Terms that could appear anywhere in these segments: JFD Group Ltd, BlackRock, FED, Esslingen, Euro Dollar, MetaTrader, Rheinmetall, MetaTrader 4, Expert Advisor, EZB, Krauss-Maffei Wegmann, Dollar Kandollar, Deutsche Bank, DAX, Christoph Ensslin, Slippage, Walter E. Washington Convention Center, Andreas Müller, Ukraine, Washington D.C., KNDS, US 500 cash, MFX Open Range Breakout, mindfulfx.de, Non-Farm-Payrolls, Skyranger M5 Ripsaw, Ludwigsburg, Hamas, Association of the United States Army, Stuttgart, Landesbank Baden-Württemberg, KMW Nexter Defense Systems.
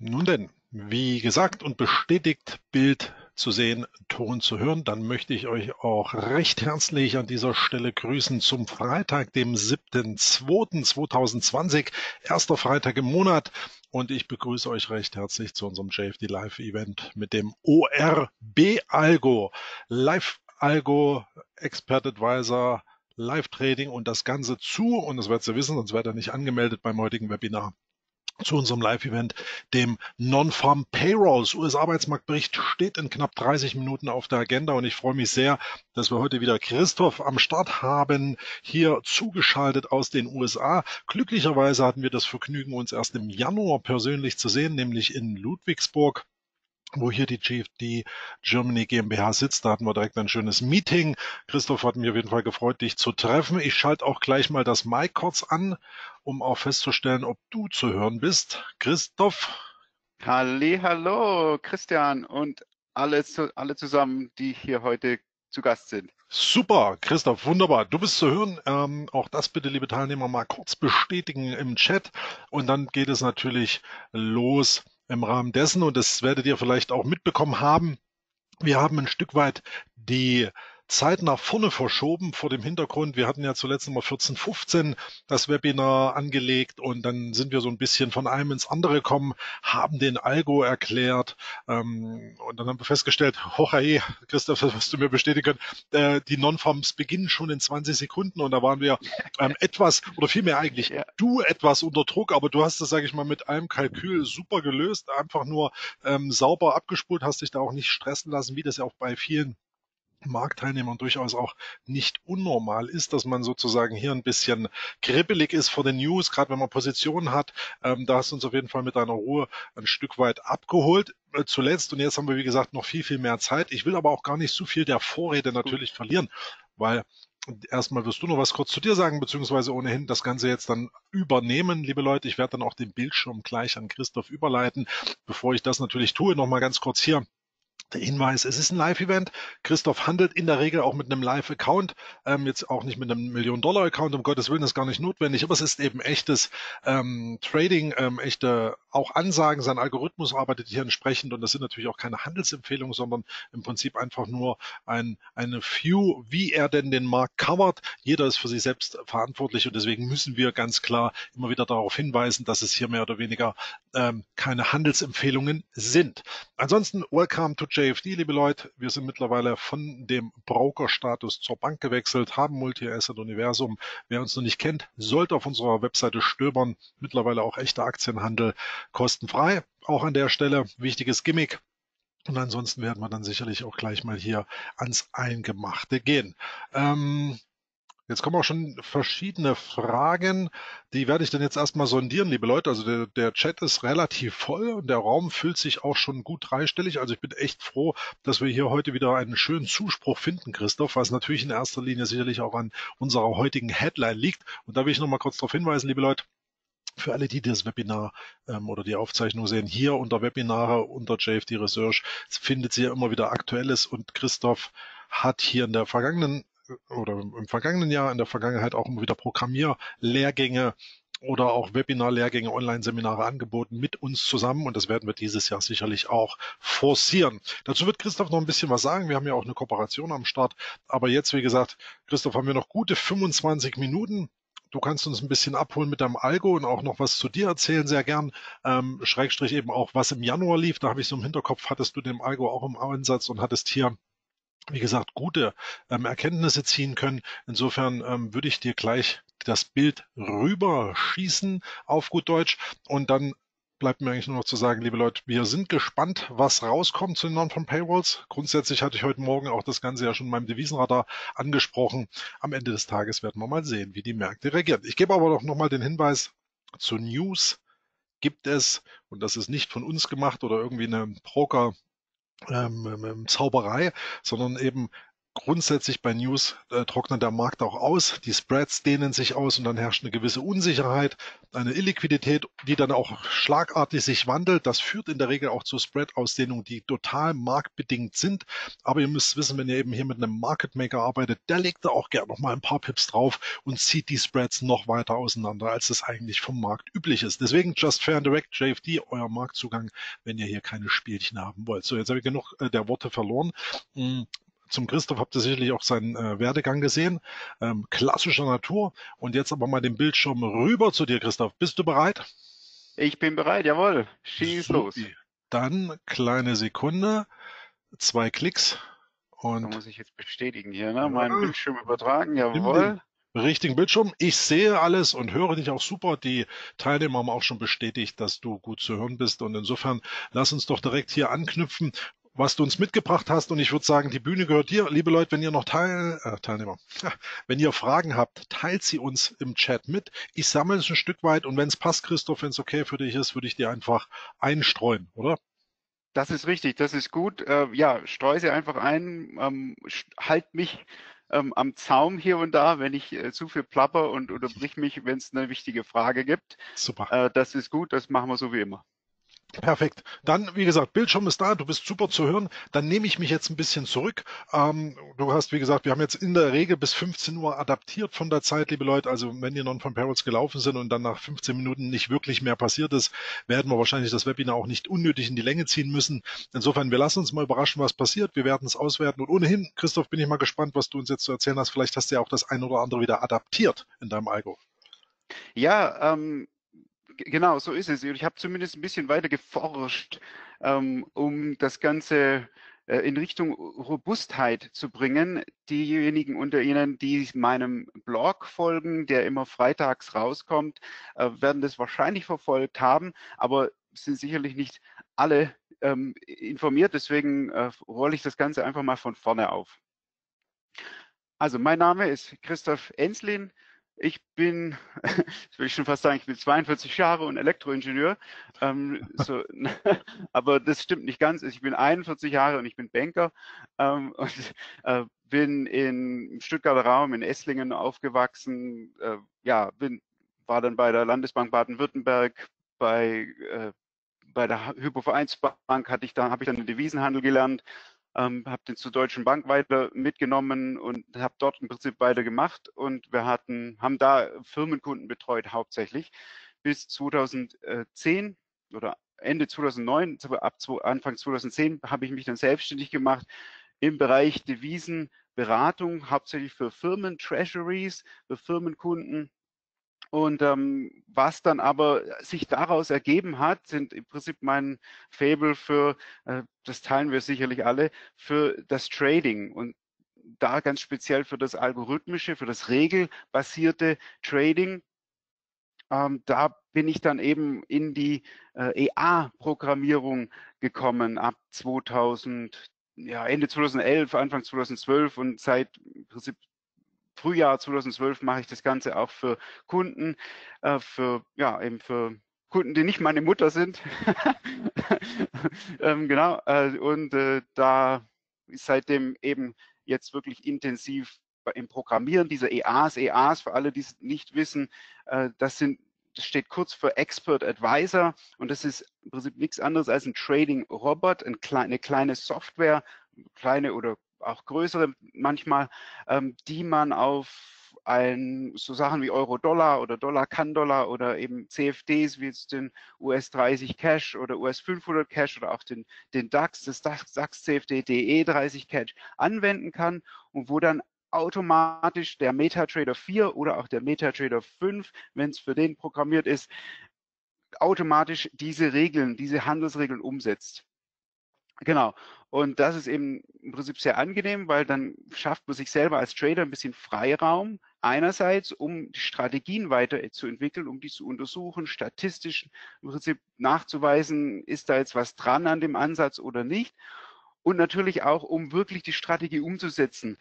Nun denn, wie gesagt und bestätigt, Bild zu sehen, Ton zu hören, dann möchte ich euch auch recht herzlich an dieser Stelle grüßen zum Freitag, dem 7.2.2020, erster Freitag im Monat. Und ich begrüße euch recht herzlich zu unserem JFD Live Event mit dem ORB-Algo, Live-Algo, Expert Advisor, Live-Trading und das Ganze zu, und das werdet ihr wissen, sonst werdet ihr nicht angemeldet beim heutigen Webinar, zu unserem Live-Event, dem Non-Farm-Payrolls. US-Arbeitsmarktbericht steht in knapp 30 Minuten auf der Agenda und ich freue mich sehr, dass wir heute wieder Christoph am Start haben, hier zugeschaltet aus den USA. Glücklicherweise hatten wir das Vergnügen, uns erst im Januar persönlich zu sehen, nämlich in Ludwigsburg, wo hier die JFD Germany GmbH sitzt. Da hatten wir direkt ein schönes Meeting. Christoph, hat mich auf jeden Fall gefreut, dich zu treffen. Ich schalte auch gleich mal das Mic kurz an, um auch festzustellen, ob du zu hören bist. Christoph? Hallihallo, Christian und alle zusammen, die hier heute zu Gast sind. Super, Christoph, wunderbar. Du bist zu hören. Auch das bitte, liebe Teilnehmer, mal kurz bestätigen im Chat. Und dann geht es natürlich los im Rahmen dessen, und das werdet ihr vielleicht auch mitbekommen haben, wir haben ein Stück weit die Zeit nach vorne verschoben vor dem Hintergrund. Wir hatten ja zuletzt nochmal 14:15 das Webinar angelegt und dann sind wir so ein bisschen von einem ins andere gekommen, haben den Algo erklärt und dann haben wir festgestellt, hochei, Christoph, das wirst du mir bestätigen können, die Non-Farms beginnen schon in 20 Sekunden und da waren wir etwas, oder vielmehr eigentlich du etwas unter Druck, aber du hast das, sage ich mal, mit einem Kalkül super gelöst, einfach nur sauber abgespult, hast dich da auch nicht stressen lassen, wie das ja auch bei vielen Marktteilnehmern durchaus auch nicht unnormal ist, dass man sozusagen hier ein bisschen kribbelig ist vor den News, gerade wenn man Positionen hat. Da hast du uns auf jeden Fall mit deiner Ruhe ein Stück weit abgeholt zuletzt, und jetzt haben wir, wie gesagt, noch viel, viel mehr Zeit. Ich will aber auch gar nicht so viel der Vorrede natürlich verlieren, weil erstmal wirst du noch was kurz zu dir sagen, beziehungsweise ohnehin das Ganze jetzt dann übernehmen, liebe Leute. Ich werde dann auch den Bildschirm gleich an Christoph überleiten. Bevor ich das natürlich tue, nochmal ganz kurz hier der Hinweis, es ist ein Live-Event. Christoph handelt in der Regel auch mit einem Live-Account, jetzt auch nicht mit einem Million-Dollar-Account, um Gottes Willen, das ist gar nicht notwendig, aber es ist eben echtes Trading, echte auch Ansagen, sein Algorithmus arbeitet hier entsprechend und das sind natürlich auch keine Handelsempfehlungen, sondern im Prinzip einfach nur eine View, wie er denn den Markt covert. Jeder ist für sich selbst verantwortlich und deswegen müssen wir ganz klar immer wieder darauf hinweisen, dass es hier mehr oder weniger keine Handelsempfehlungen sind. Ansonsten, welcome to JFD, liebe Leute. Wir sind mittlerweile von dem Broker-Status zur Bank gewechselt, haben Multi-Asset Universum. Wer uns noch nicht kennt, sollte auf unserer Webseite stöbern. Mittlerweile auch echter Aktienhandel, kostenfrei. Auch an der Stelle wichtiges Gimmick. Und ansonsten werden wir dann sicherlich auch gleich mal hier ans Eingemachte gehen. Jetzt kommen auch schon verschiedene Fragen, die werde ich dann jetzt erstmal sondieren, liebe Leute. Also der Chat ist relativ voll und der Raum füllt sich auch schon gut dreistellig. Also ich bin echt froh, dass wir hier heute wieder einen schönen Zuspruch finden, Christoph, was natürlich in erster Linie sicherlich auch an unserer heutigen Headline liegt. Und da will ich nochmal kurz darauf hinweisen, liebe Leute, für alle, die das Webinar oder die Aufzeichnung sehen, hier unter Webinare, unter JFD Research, findet sie ja immer wieder Aktuelles. Und Christoph hat hier in der vergangenen oder im vergangenen Jahr, in der Vergangenheit auch immer wieder Programmierlehrgänge oder auch Webinarlehrgänge, Online-Seminare angeboten mit uns zusammen. Und das werden wir dieses Jahr sicherlich auch forcieren. Dazu wird Christoph noch ein bisschen was sagen. Wir haben ja auch eine Kooperation am Start. Aber jetzt, wie gesagt, Christoph, haben wir noch gute 25 Minuten. Du kannst uns ein bisschen abholen mit deinem Algo und auch noch was zu dir erzählen, sehr gern. Schrägstrich eben auch, was im Januar lief. Da habe ich so im Hinterkopf, hattest du den Algo auch im Einsatz und hattest hier, wie gesagt, gute Erkenntnisse ziehen können. Insofern würde ich dir gleich das Bild rüberschießen auf gut Deutsch. Und dann bleibt mir eigentlich nur noch zu sagen, liebe Leute, wir sind gespannt, was rauskommt zu den Non-Farm-Payrolls. Grundsätzlich hatte ich heute Morgen auch das Ganze ja schon in meinem Devisenradar angesprochen. Am Ende des Tages werden wir mal sehen, wie die Märkte reagieren. Ich gebe aber doch nochmal den Hinweis zu News. Gibt es, und das ist nicht von uns gemacht oder irgendwie eine Broker-Zauberei, sondern eben grundsätzlich bei News trocknet der Markt auch aus, die Spreads dehnen sich aus und dann herrscht eine gewisse Unsicherheit, eine Illiquidität, die dann auch schlagartig sich wandelt. Das führt in der Regel auch zu Spread-Ausdehnungen, die total marktbedingt sind. Aber ihr müsst wissen, wenn ihr eben hier mit einem Market Maker arbeitet, der legt da auch gerne nochmal ein paar Pips drauf und zieht die Spreads noch weiter auseinander, als das eigentlich vom Markt üblich ist. Deswegen Just Fair and Direct, JFD, euer Marktzugang, wenn ihr hier keine Spielchen haben wollt. So, jetzt habe ich genug der Worte verloren. Zum Christoph habt ihr sicherlich auch seinen Werdegang gesehen, klassischer Natur. Und jetzt aber mal den Bildschirm rüber zu dir, Christoph. Bist du bereit? Ich bin bereit, jawohl. Schieß los. Dann kleine Sekunde, 2 Klicks. Und da muss ich jetzt bestätigen hier, ne? Meinen Bildschirm übertragen, jawohl. Richtigen Bildschirm. Ich sehe alles und höre dich auch super. Die Teilnehmer haben auch schon bestätigt, dass du gut zu hören bist. Und insofern lass uns doch direkt hier anknüpfen, was du uns mitgebracht hast. Und ich würde sagen, die Bühne gehört dir. Liebe Leute, wenn ihr noch Teilnehmer, wenn ihr Fragen habt, teilt sie uns im Chat mit. Ich sammle es ein Stück weit und wenn es passt, Christoph, wenn es okay für dich ist, würde ich dir einfach einstreuen, oder? Das ist richtig, das ist gut. Ja, streue sie einfach ein, halt mich am Zaum hier und da, wenn ich zu viel plapper und unterbrich mich, wenn es eine wichtige Frage gibt. Super. Das ist gut, das machen wir so wie immer. Perfekt. Dann, wie gesagt, Bildschirm ist da, du bist super zu hören. Dann nehme ich mich jetzt ein bisschen zurück. Du hast, wie gesagt, wir haben jetzt in der Regel bis 15 Uhr adaptiert von der Zeit, liebe Leute. Also wenn die Non-Farm-Payrolls gelaufen sind und dann nach 15 Minuten nicht wirklich mehr passiert ist, werden wir wahrscheinlich das Webinar auch nicht unnötig in die Länge ziehen müssen. Insofern, wir lassen uns mal überraschen, was passiert. Wir werden es auswerten. Und ohnehin, Christoph, bin ich mal gespannt, was du uns jetzt zu erzählen hast. Vielleicht hast du ja auch das ein oder andere wieder adaptiert in deinem Algo. Ja, genau, so ist es. Ich habe zumindest ein bisschen weiter geforscht, um das Ganze in Richtung Robustheit zu bringen. Diejenigen unter Ihnen, die meinem Blog folgen, der immer freitags rauskommt, werden das wahrscheinlich verfolgt haben, aber sind sicherlich nicht alle informiert. Deswegen rolle ich das Ganze einfach mal von vorne auf. Also mein Name ist Christoph Ensslin. Ich bin, das will ich schon fast sagen, ich bin 42 Jahre und Elektroingenieur, aber das stimmt nicht ganz. Ich bin 41 Jahre und ich bin Banker und bin im Stuttgarter Raum in Esslingen aufgewachsen. Ja, war dann bei der Landesbank Baden-Württemberg, bei der Hypovereinsbank habe ich dann den Devisenhandel gelernt. Habe den zur Deutschen Bank weiter mitgenommen und habe dort im Prinzip weiter gemacht und haben da Firmenkunden betreut hauptsächlich bis 2010 oder Ende 2009, Anfang 2010 habe ich mich dann selbstständig gemacht im Bereich Devisenberatung, hauptsächlich für Firmen, Treasuries, für Firmenkunden. Und was dann aber sich daraus ergeben hat, sind im Prinzip mein Faible für, das teilen wir sicherlich alle, für das Trading und da ganz speziell für das algorithmische, für das regelbasierte Trading. Da bin ich dann eben in die EA-Programmierung gekommen ab Ende 2011, Anfang 2012 und seit im Prinzip Frühjahr 2012 mache ich das Ganze auch für Kunden, für Kunden, die nicht meine Mutter sind. Genau. Und da ist seitdem eben jetzt wirklich intensiv im Programmieren dieser EAs. EAs, für alle, die es nicht wissen, das steht kurz für Expert Advisor und das ist im Prinzip nichts anderes als ein Trading Robot, eine kleine Software, kleine oder auch größere manchmal, die man auf so Sachen wie Euro Dollar oder Dollar Kandollar oder eben CFDs wie jetzt den US 30 cash oder US 500 cash oder auch den DAX, das DAX CFD DE 30 cash anwenden kann und wo dann automatisch der MetaTrader 4 oder auch der MetaTrader 5, wenn es für den programmiert ist, automatisch diese Handelsregeln umsetzt. Genau. Und das ist eben im Prinzip sehr angenehm, weil dann schafft man sich selber als Trader ein bisschen Freiraum, einerseits, um die Strategien weiter zu entwickeln, um die zu untersuchen, statistisch im Prinzip nachzuweisen, ist da jetzt was dran an dem Ansatz oder nicht. Und natürlich auch, um wirklich die Strategie umzusetzen.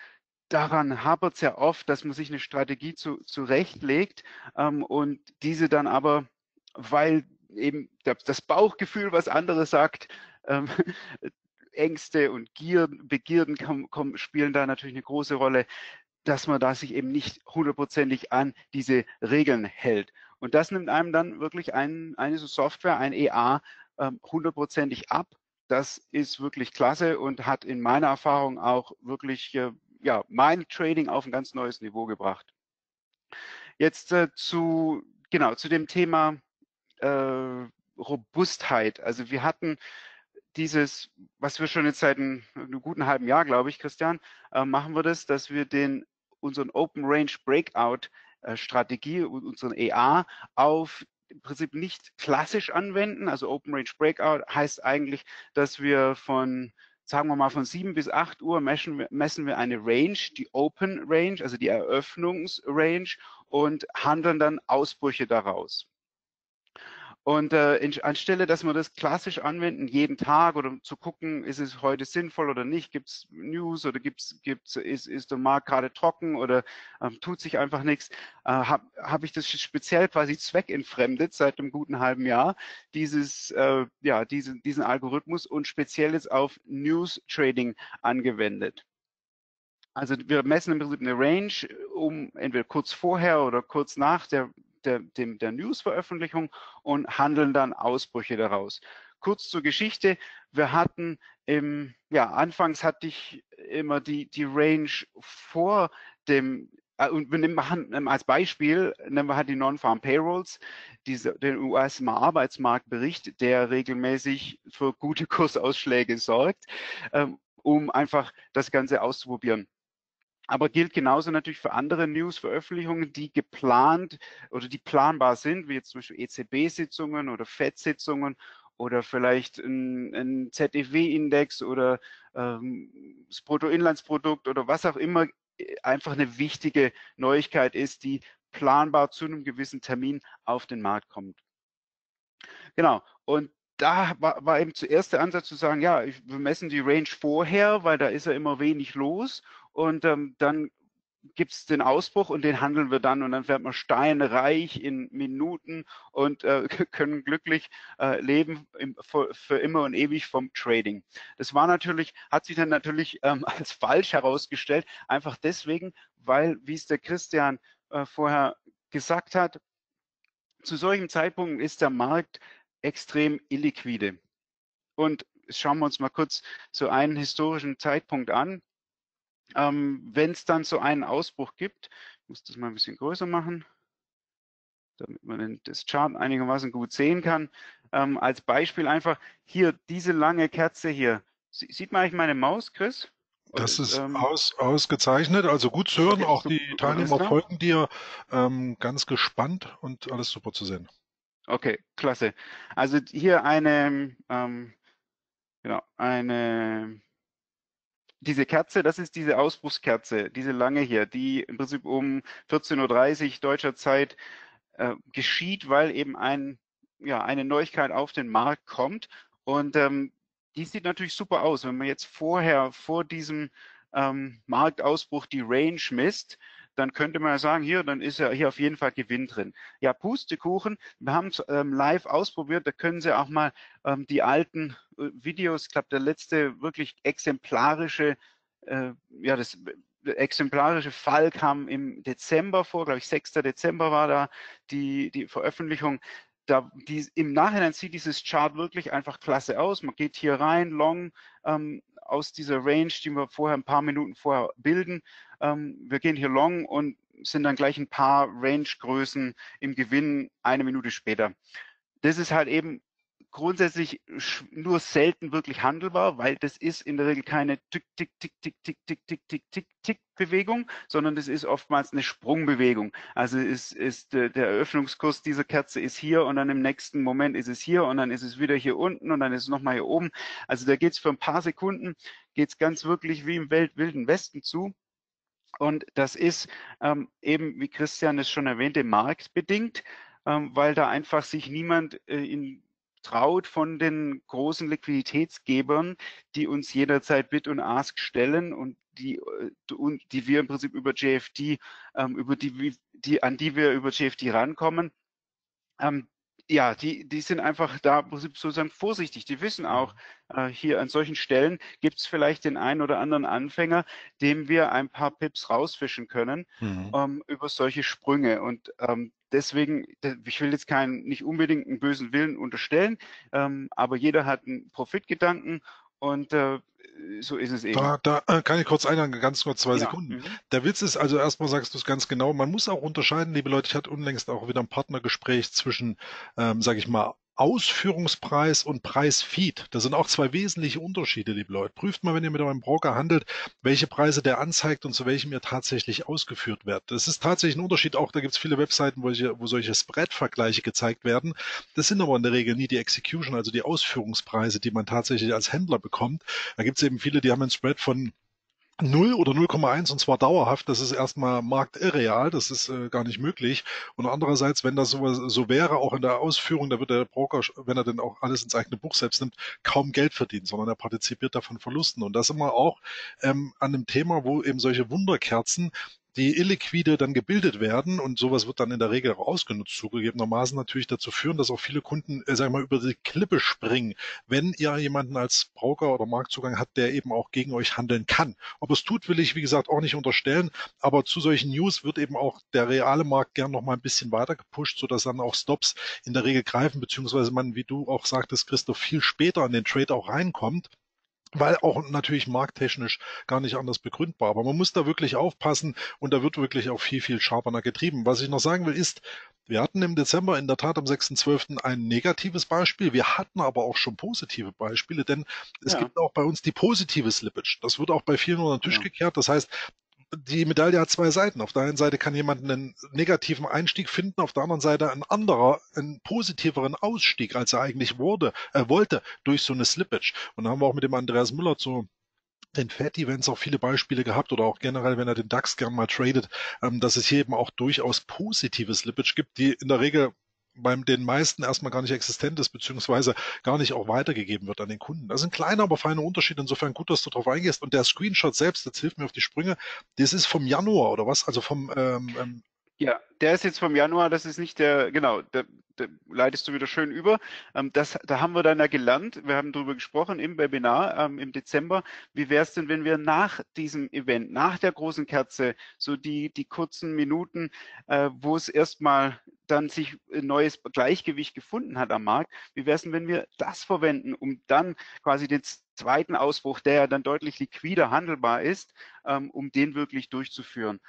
Daran hapert es ja oft, dass man sich eine Strategie zurechtlegt und diese dann aber, weil eben das Bauchgefühl was anderes sagt, Ängste und Begierden spielen da natürlich eine große Rolle, dass man da sich eben nicht hundertprozentig an diese Regeln hält. Und das nimmt einem dann wirklich eine so Software, ein EA, hundertprozentig ab. Das ist wirklich klasse und hat in meiner Erfahrung auch wirklich ja, mein Trading auf ein ganz neues Niveau gebracht. Jetzt zu dem Thema Robustheit. Also wir hatten dieses, was wir schon jetzt seit einem guten halben Jahr, glaube ich, Christian, machen wir das, dass wir unseren Open Range Breakout Strategie, unseren EA, auf im Prinzip nicht klassisch anwenden. Also Open Range Breakout heißt eigentlich, dass wir von 7 bis 8 Uhr messen wir eine Range, die Open Range, also die Eröffnungsrange, und handeln dann Ausbrüche daraus. Und anstelle, dass wir das klassisch anwenden, jeden Tag, oder um zu gucken, ist es heute sinnvoll oder nicht, gibt es News oder ist der Markt gerade trocken oder tut sich einfach nichts, habe ich das speziell quasi zweckentfremdet seit einem guten halben Jahr, diesen Algorithmus, und speziell jetzt auf News Trading angewendet. Also wir messen im Prinzip eine Range, um entweder kurz vorher oder kurz nach der News-Veröffentlichung, und handeln dann Ausbrüche daraus. Kurz zur Geschichte. Wir hatten anfangs hatte ich immer die Range vor dem, und wir nehmen als Beispiel, nehmen wir halt die Non-Farm-Payrolls, den US-Arbeitsmarktbericht, der regelmäßig für gute Kursausschläge sorgt, um einfach das Ganze auszuprobieren. Aber gilt genauso natürlich für andere News-Veröffentlichungen, die geplant oder die planbar sind, wie jetzt zum Beispiel EZB-Sitzungen oder FED-Sitzungen oder vielleicht ein ZEW-Index oder das Bruttoinlandsprodukt oder was auch immer einfach eine wichtige Neuigkeit ist, die planbar zu einem gewissen Termin auf den Markt kommt. Genau. Und da war eben zuerst der Ansatz zu sagen, ja, wir messen die Range vorher, weil da ist ja immer wenig los, und dann gibt es den Ausbruch und den handeln wir dann, und dann werden wir steinreich in Minuten und können glücklich leben für immer und ewig vom Trading. Das war natürlich, hat sich dann natürlich als falsch herausgestellt, einfach deswegen, weil, wie es der Christian vorher gesagt hat, zu solchen Zeitpunkten ist der Markt extrem illiquide. Und schauen wir uns mal kurz so einen historischen Zeitpunkt an. Wenn es dann so einen Ausbruch gibt, ich muss das mal ein bisschen größer machen, damit man das Chart einigermaßen gut sehen kann. Als Beispiel einfach hier diese lange Kerze hier. Sieht man eigentlich meine Maus, Chris? Das ist ausgezeichnet, also gut zu hören. Auch die Teilnehmer folgen dir ganz gespannt, und alles super zu sehen. Okay, klasse. Also hier diese Kerze, das ist diese Ausbruchskerze, diese lange hier, die im Prinzip um 14:30 Uhr deutscher Zeit geschieht, weil eben eine Neuigkeit auf den Markt kommt. Und die sieht natürlich super aus, wenn man jetzt vor diesem Marktausbruch die Range misst. Dann könnte man ja sagen, dann ist ja hier auf jeden Fall Gewinn drin. Ja, Pustekuchen, wir haben es live ausprobiert, da können Sie auch mal die alten Videos, ich glaube, der letzte wirklich exemplarische Fall kam im Dezember vor, glaube ich, 6. Dezember war da die Veröffentlichung. Im Nachhinein sieht dieses Chart wirklich einfach klasse aus. Man geht hier rein, long, aus dieser Range, die wir vorher ein paar Minuten vorher bilden. Wir gehen hier long und sind dann gleich ein paar Range-Größen im Gewinn eine Minute später. Das ist halt eben grundsätzlich nur selten wirklich handelbar, weil das ist in der Regel keine Tick-Tick-Tick-Tick-Tick-Tick-Tick-Tick-Bewegung, sondern das ist oftmals eine Sprungbewegung. Also ist der Eröffnungskurs dieser Kerze ist hier, und dann im nächsten Moment ist es hier, und dann ist es wieder hier unten, und dann ist es nochmal hier oben. Also da geht es für ein paar Sekunden, geht es ganz wirklich wie im wilden Westen zu. Und das ist eben, wie Christian es schon erwähnte, marktbedingt, weil da einfach sich niemand traut von den großen Liquiditätsgebern, die uns jederzeit Bid und Ask stellen und die wir im Prinzip über JFD, an die wir über JFD rankommen. ja, die sind einfach da sozusagen vorsichtig. Die wissen auch, hier an solchen Stellen gibt es vielleicht den einen oder anderen Anfänger, dem wir ein paar Pips rausfischen können, über solche Sprünge. Und deswegen, ich will jetzt nicht unbedingt einen bösen Willen unterstellen, aber jeder hat einen Profitgedanken. Und so ist es eben. Da kann ich kurz einhaken, ganz kurz 2 Sekunden. Der Witz ist, also erstmal sagst du es ganz genau, man muss auch unterscheiden, liebe Leute, ich hatte unlängst auch wieder ein Partnergespräch zwischen, sage ich mal, Ausführungspreis und Preisfeed. Das sind auch 2 wesentliche Unterschiede, liebe Leute. Prüft mal, wenn ihr mit eurem Broker handelt, welche Preise der anzeigt und zu welchem ihr tatsächlich ausgeführt werdet. Das ist tatsächlich ein Unterschied. Auch da gibt es viele Webseiten, wo solche Spread-Vergleiche gezeigt werden. Das sind aber in der Regel nie die Execution, also die Ausführungspreise, die man tatsächlich als Händler bekommt. Da gibt es eben viele, die haben einen Spread von 0 oder 0,1 und zwar dauerhaft, das ist erstmal marktirreal, das ist gar nicht möglich. Und andererseits, wenn das so wäre, auch in der Ausführung, da wird der Broker, wenn er denn auch alles ins eigene Buch selbst nimmt, kaum Geld verdienen, sondern er partizipiert davon Verlusten. Und das immer auch an einem Thema, wo eben solche Wunderkerzen, die illiquide dann gebildet werden, und sowas wird dann in der Regel auch ausgenutzt, zugegebenermaßen natürlich dazu führen, dass auch viele Kunden, sagen wir mal, über die Klippe springen, wenn ihr jemanden als Broker oder Marktzugang habt, der eben auch gegen euch handeln kann. Ob es tut, will ich, wie gesagt, auch nicht unterstellen, aber zu solchen News wird eben auch der reale Markt gern noch mal ein bisschen weiter gepusht, sodass dann auch Stops in der Regel greifen, beziehungsweise man, wie du auch sagtest, Christoph, viel später in den Trade auch reinkommt, weil auch natürlich markttechnisch gar nicht anders begründbar. Aber man muss da wirklich aufpassen und da wird wirklich auch viel, viel Schabernack getrieben. Was ich noch sagen will ist, wir hatten im Dezember in der Tat am 6.12. ein negatives Beispiel. Wir hatten aber auch schon positive Beispiele, denn es gibt auch bei uns die positive Slippage. Das wird auch bei vielen unter den Tisch gekehrt. Das heißt, die Medaille hat 2 Seiten. Auf der einen Seite kann jemand einen negativen Einstieg finden, auf der anderen Seite einen positiveren Ausstieg, als er eigentlich wollte, durch so eine Slippage. Und da haben wir auch mit dem Andreas Müller zu den FED-Events auch viele Beispiele gehabt oder auch generell, wenn er den DAX gern mal tradet, dass es hier eben auch durchaus positive Slippage gibt, die in der Regel bei den meisten erstmal gar nicht existent ist, beziehungsweise gar nicht auch weitergegeben wird an den Kunden. Das ist ein kleiner, aber feiner Unterschied. Insofern gut, dass du darauf eingehst. Und der Screenshot selbst, jetzt hilft mir auf die Sprünge, das ist vom Januar oder was? Also vom... ja, der ist jetzt vom Januar, das ist nicht der, genau, da leitest du wieder schön über. Da haben wir dann ja gelernt, wir haben darüber gesprochen im Webinar im Dezember, wie wäre es denn, wenn wir nach diesem Event, nach der großen Kerze, so die kurzen Minuten, wo es erstmal dann sich ein neues Gleichgewicht gefunden hat am Markt, wie wäre es denn, wenn wir das verwenden, um dann quasi den zweiten Ausbruch, der ja dann deutlich liquider handelbar ist, um den wirklich durchzuführen.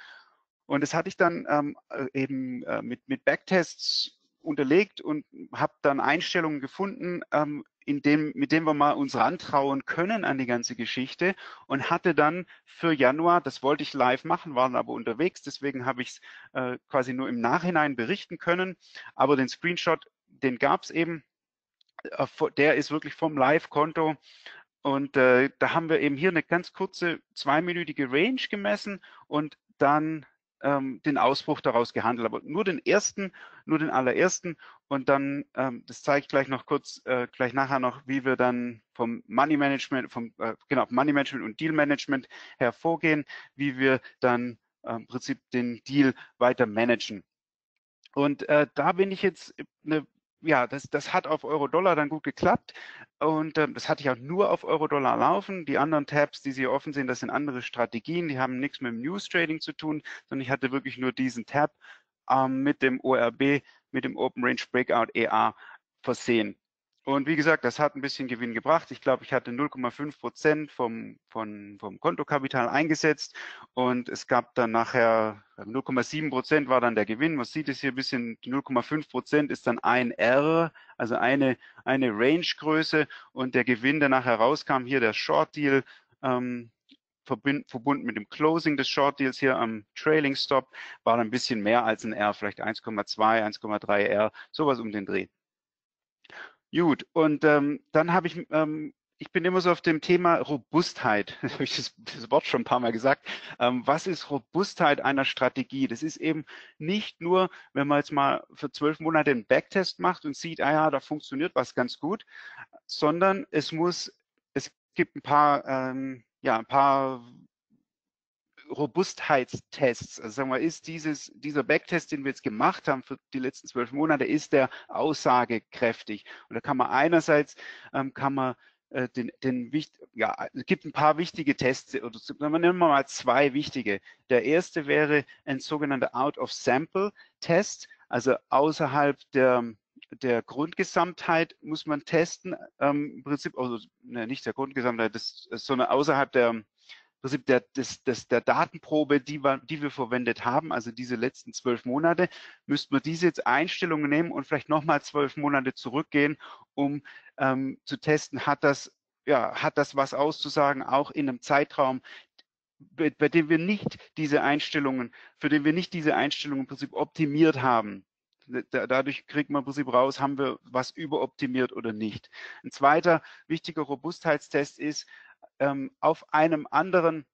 Und das hatte ich dann eben mit Backtests unterlegt und habe dann Einstellungen gefunden, mit denen wir mal uns rantrauen können an die ganze Geschichte, und hatte dann für Januar, das wollte ich live machen, waren aber unterwegs, deswegen habe ich es quasi nur im Nachhinein berichten können, aber den Screenshot, den gab es eben, der ist wirklich vom Live-Konto. Und da haben wir eben hier eine ganz kurze 2-minütige Range gemessen und dann den Ausbruch daraus gehandelt, aber nur den allerersten. Und dann, das zeige ich gleich noch kurz, gleich nachher noch, wie wir dann vom Money Management, Money Management und Deal Management her vorgehen, wie wir dann im Prinzip den Deal weiter managen. Und da bin ich jetzt das hat auf Euro-Dollar dann gut geklappt, und das hatte ich auch nur auf Euro-Dollar laufen. Die anderen Tabs, die Sie offen sehen, das sind andere Strategien, die haben nichts mit dem News-Trading zu tun, sondern ich hatte wirklich nur diesen Tab mit dem ORB, mit dem Open Range Breakout EA versehen. Und wie gesagt, das hat ein bisschen Gewinn gebracht. Ich glaube, ich hatte 0,5% vom Kontokapital eingesetzt und es gab dann nachher 0,7% war dann der Gewinn. Man sieht es hier ein bisschen, 0,5% ist dann ein R, also eine Range-Größe, und der Gewinn, der nachher rauskam, hier der Short-Deal, verbunden mit dem Closing des Short-Deals hier am Trailing-Stop, war dann ein bisschen mehr als ein R, vielleicht 1,2, 1,3 R, sowas um den Dreh. Gut, und dann habe ich, ich bin immer so auf dem Thema Robustheit, habe ich das Wort schon ein paar Mal gesagt, was ist Robustheit einer Strategie? Das ist eben nicht nur, wenn man jetzt mal für 12 Monate einen Backtest macht und sieht, da funktioniert was ganz gut, sondern es gibt ein paar Robustheitstests. Also sagen wir, ist dieser Backtest, den wir jetzt gemacht haben für die letzten 12 Monate, ist der aussagekräftig? Und da kann man einerseits, es gibt ein paar wichtige Tests, oder nehmen wir mal zwei wichtige. Der erste wäre ein sogenannter Out-of-Sample-Test, also außerhalb der Grundgesamtheit muss man testen, im Prinzip, also ne, nicht der Grundgesamtheit, sondern außerhalb der Datenprobe, die wir verwendet haben, also diese letzten 12 Monate, müsste man diese jetzt Einstellungen nehmen und vielleicht nochmal 12 Monate zurückgehen, um zu testen, hat das was auszusagen, auch in einem Zeitraum, für den wir nicht diese Einstellungen im Prinzip optimiert haben. Dadurch kriegt man im Prinzip raus, haben wir was überoptimiert oder nicht. Ein zweiter wichtiger Robustheitstest ist, auf einem anderen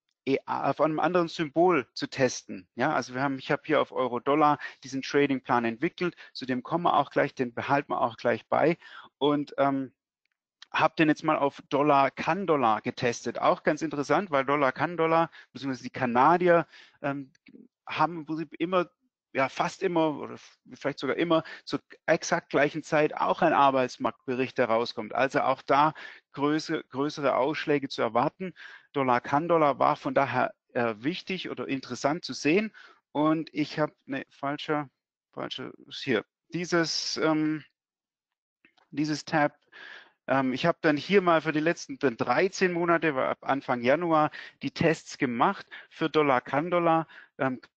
Symbol zu testen. Ja, also ich habe hier auf Euro Dollar diesen Tradingplan entwickelt, zu dem kommen wir auch gleich, den behalten wir auch gleich bei, und habe den jetzt mal auf Dollar Kandollar getestet. Auch ganz interessant, weil Dollar Kandollar, beziehungsweise die Kanadier, haben im Prinzip immer, ja, fast immer oder vielleicht sogar immer zur exakt gleichen Zeit auch ein Arbeitsmarktbericht herauskommt. Also auch da größere Ausschläge zu erwarten. Dollar Kandollar war von daher wichtig oder interessant zu sehen. Und ich habe, ne, hier, dieses Tab. Ich habe dann hier mal für die letzten 13 Monate, ab Anfang Januar, die Tests gemacht für Dollar Kandollar.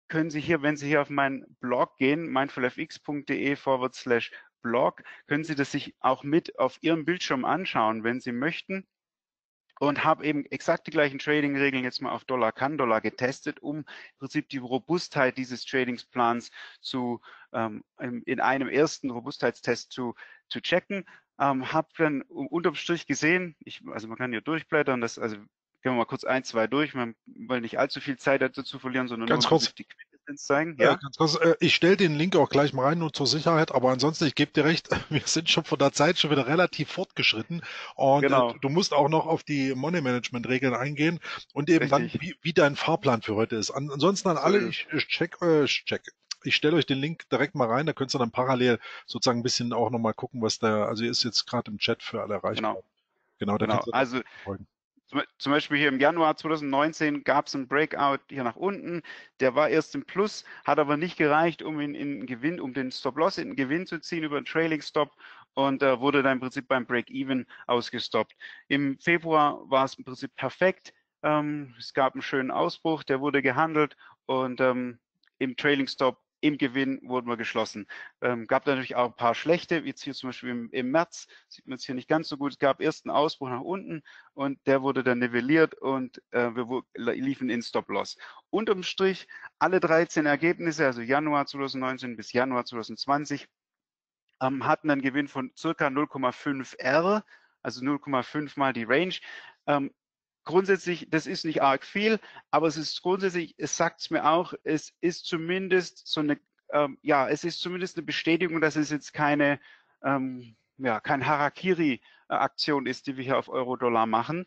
Können Sie hier, wenn Sie hier auf meinen Blog gehen, mindfulfx.de/blog, können Sie das sich auch mit auf Ihrem Bildschirm anschauen, wenn Sie möchten. Und habe eben exakt die gleichen Trading-Regeln jetzt mal auf Dollar Kandollar getestet, um im Prinzip die Robustheit dieses Tradingsplans in einem ersten Robustheitstest zu checken. Habe dann unterm Strich gesehen, also man kann hier durchblättern, gehen wir mal kurz 1, 2 durch, man will nicht allzu viel Zeit dazu verlieren, sondern ganz nur kurz die Quintessenz zeigen. Ja? Ganz kurz, ich stelle den Link auch gleich mal rein, nur zur Sicherheit, aber ansonsten, ich gebe dir recht, wir sind schon von der Zeit schon wieder relativ fortgeschritten, und genau, du musst auch noch auf die Money-Management-Regeln eingehen und eben richtig, dann, wie dein Fahrplan für heute ist. Ansonsten an alle, ich stelle euch den Link direkt mal rein, da könnt ihr dann parallel sozusagen ein bisschen auch nochmal gucken, was also ist jetzt gerade im Chat für alle erreichbar. Genau. Also zum Beispiel hier im Januar 2019 gab es einen Breakout hier nach unten, der war erst im Plus, hat aber nicht gereicht, um den Stop-Loss in den Gewinn zu ziehen über einen Trailing-Stop, und wurde dann im Prinzip beim Break-Even ausgestoppt. Im Februar war es im Prinzip perfekt, es gab einen schönen Ausbruch, der wurde gehandelt, und im Trailing-Stop im Gewinn wurden wir geschlossen. Gab natürlich auch ein paar schlechte, jetzt hier zum Beispiel im März, sieht man es hier nicht ganz so gut, es gab erst einen Ausbruch nach unten und der wurde dann nivelliert, und wir liefen in Stop-Loss. Unterm Strich alle 13 Ergebnisse, also Januar 2019 bis Januar 2020, hatten einen Gewinn von circa 0,5R, also 0,5 mal die Range. Grundsätzlich, das ist nicht arg viel, aber es ist grundsätzlich, es sagt es mir auch, es ist zumindest so eine, es ist zumindest eine Bestätigung, dass es jetzt keine, kein Harakiri-Aktion ist, die wir hier auf Euro-Dollar machen.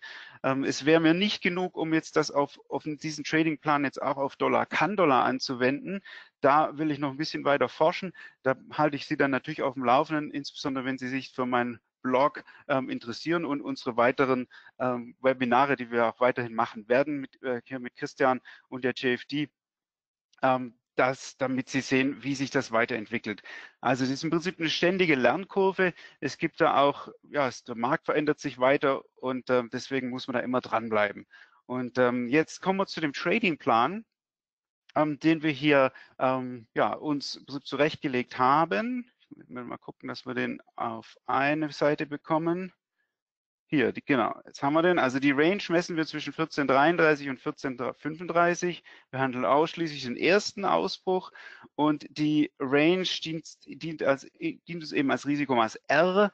Es wäre mir nicht genug, um jetzt das auf diesen Trading-Plan jetzt auch auf Dollar-Kandollar anzuwenden. Da will ich noch ein bisschen weiter forschen. Da halte ich Sie dann natürlich auf dem Laufenden, insbesondere wenn Sie sich für meinen Blog interessieren und unsere weiteren Webinare, die wir auch weiterhin machen werden, hier mit Christian und der JFD, damit Sie sehen, wie sich das weiterentwickelt. Also es ist im Prinzip eine ständige Lernkurve. Es gibt da auch, ja, der Markt verändert sich weiter, und deswegen muss man da immer dranbleiben. Und jetzt kommen wir zu dem Tradingplan, den wir hier uns zurechtgelegt haben. Mal gucken, dass wir den auf eine Seite bekommen. Hier, genau, jetzt haben wir den. Also die Range messen wir zwischen 14,33 und 14,35. Wir handeln ausschließlich den ersten Ausbruch, und die Range dient eben als Risikomaß R.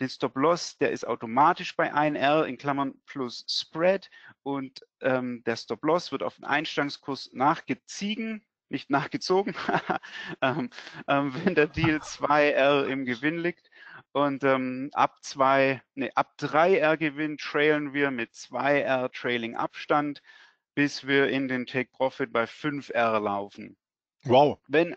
Den Stop-Loss, der ist automatisch bei 1R in Klammern plus Spread, und der Stop-Loss wird auf den Einstangskurs nachgezogen, wenn der Deal 2R im Gewinn liegt, und ab 3R Gewinn trailen wir mit 2R Trailing Abstand, bis wir in den Take-Profit bei 5R laufen. Wow. Wenn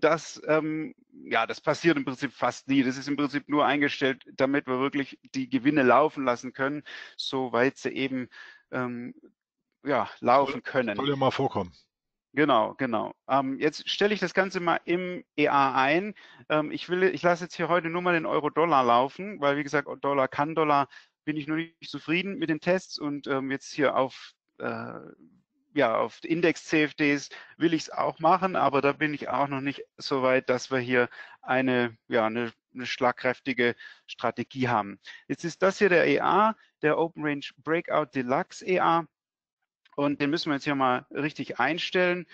das, ja, das passiert im Prinzip fast nie. Das ist im Prinzip nur eingestellt, damit wir wirklich die Gewinne laufen lassen können, soweit sie eben ja, laufen können. Soll ja mal vorkommen. Genau, genau. Jetzt stelle ich das Ganze mal im EA ein. Ich lasse jetzt hier heute nur mal den Euro-Dollar laufen, weil wie gesagt, Dollar Kandollar bin ich noch nicht zufrieden mit den Tests und jetzt hier auf ja, auf Index-CFDs will ich es auch machen, aber da bin ich auch noch nicht so weit, dass wir hier eine, ja, eine schlagkräftige Strategie haben. Jetzt ist das hier der EA, der Open Range Breakout Deluxe EA und den müssen wir jetzt hier mal richtig einstellen.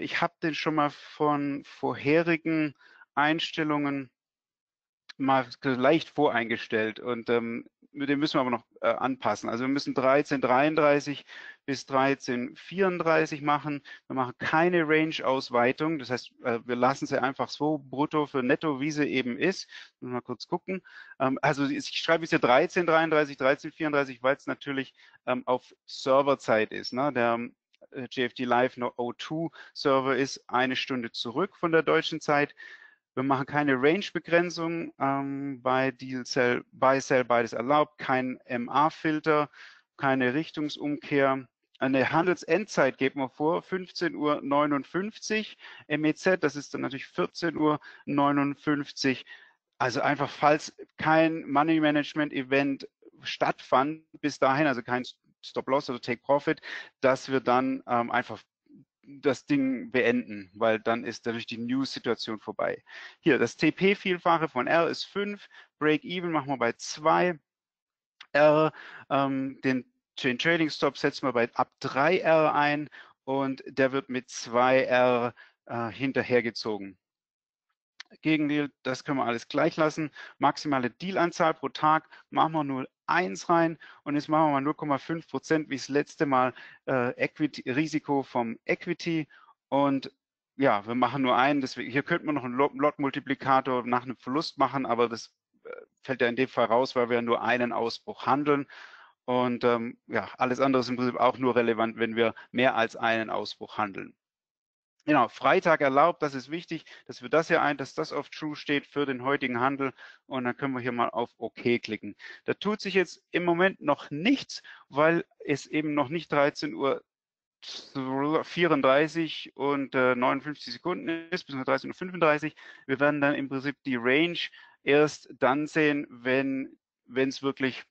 Ich habe den schon mal von vorherigen Einstellungen mal leicht voreingestellt und mit dem müssen wir aber noch anpassen. Also wir müssen 13,33 bis 13,34 machen. Wir machen keine Range-Ausweitung. Das heißt, wir lassen sie einfach so brutto für netto, wie sie eben ist. Mal kurz gucken. Also ich schreibe jetzt hier 13,33, 13,34, weil es natürlich auf Serverzeit ist. Ne? Der JFD Live No O2 Server ist eine Stunde zurück von der deutschen Zeit. Wir machen keine Range-Begrenzung, bei Deal, Sell, Buy, Sell, beides erlaubt, kein MA-Filter, keine Richtungsumkehr. Eine Handelsendzeit geben wir vor, 15:59 Uhr, MEZ, das ist dann natürlich 14:59 Uhr. Also einfach, falls kein Money-Management-Event stattfand bis dahin, also kein Stop-Loss oder Take-Profit, dass wir dann einfach das Ding beenden, weil dann ist dadurch die News-Situation vorbei. Hier, das TP-Vielfache von R ist 5, Break-Even machen wir bei 2, R, den Trading-Stop setzen wir ab 3R ein und der wird mit 2R hinterhergezogen. Gegendeal, das können wir alles gleich lassen. Maximale Dealanzahl pro Tag machen wir 0,1 rein und jetzt machen wir mal 0,5%, wie das letzte Mal Risiko vom Equity und ja, wir machen nur einen, deswegen hier könnten wir noch einen Lot-Multiplikator nach einem Verlust machen, aber das fällt ja in dem Fall raus, weil wir nur einen Ausbruch handeln und ja, alles andere ist im Prinzip auch nur relevant, wenn wir mehr als einen Ausbruch handeln. Genau, Freitag erlaubt, das ist wichtig, dass wir das hier dass das auf True steht für den heutigen Handel und dann können wir hier mal auf OK klicken. Da tut sich jetzt im Moment noch nichts, weil es eben noch nicht 13:34 Uhr und 59 Sekunden ist, bis 13:35 Uhr. Wir werden dann im Prinzip die Range erst dann sehen, wenn es wirklich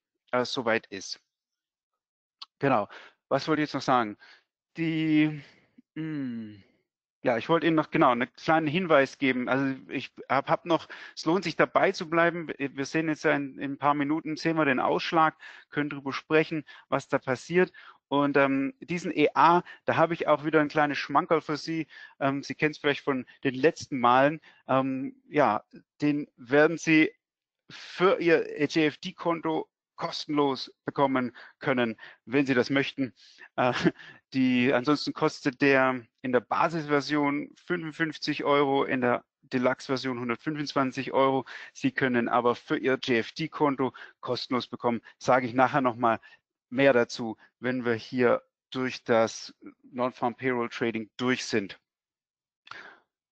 soweit ist. Genau, was wollte ich jetzt noch sagen? Ja, ich wollte Ihnen noch genau einen kleinen Hinweis geben. Also ich habe noch, es lohnt sich dabei zu bleiben. Wir sehen jetzt in ein paar Minuten, sehen wir den Ausschlag, können darüber sprechen, was da passiert. Und diesen EA, da habe ich auch wieder ein kleines Schmankerl für Sie. Sie kennen es vielleicht von den letzten Malen. Ja, den werden Sie für Ihr JFD-Konto kostenlos bekommen können, wenn Sie das möchten. Ansonsten kostet der in der Basisversion 55 Euro, in der Deluxe-Version 125 Euro. Sie können aber für Ihr JFD-Konto kostenlos bekommen. Sage ich nachher nochmal mehr dazu, wenn wir hier durch das Non-Farm-Payroll-Trading durch sind.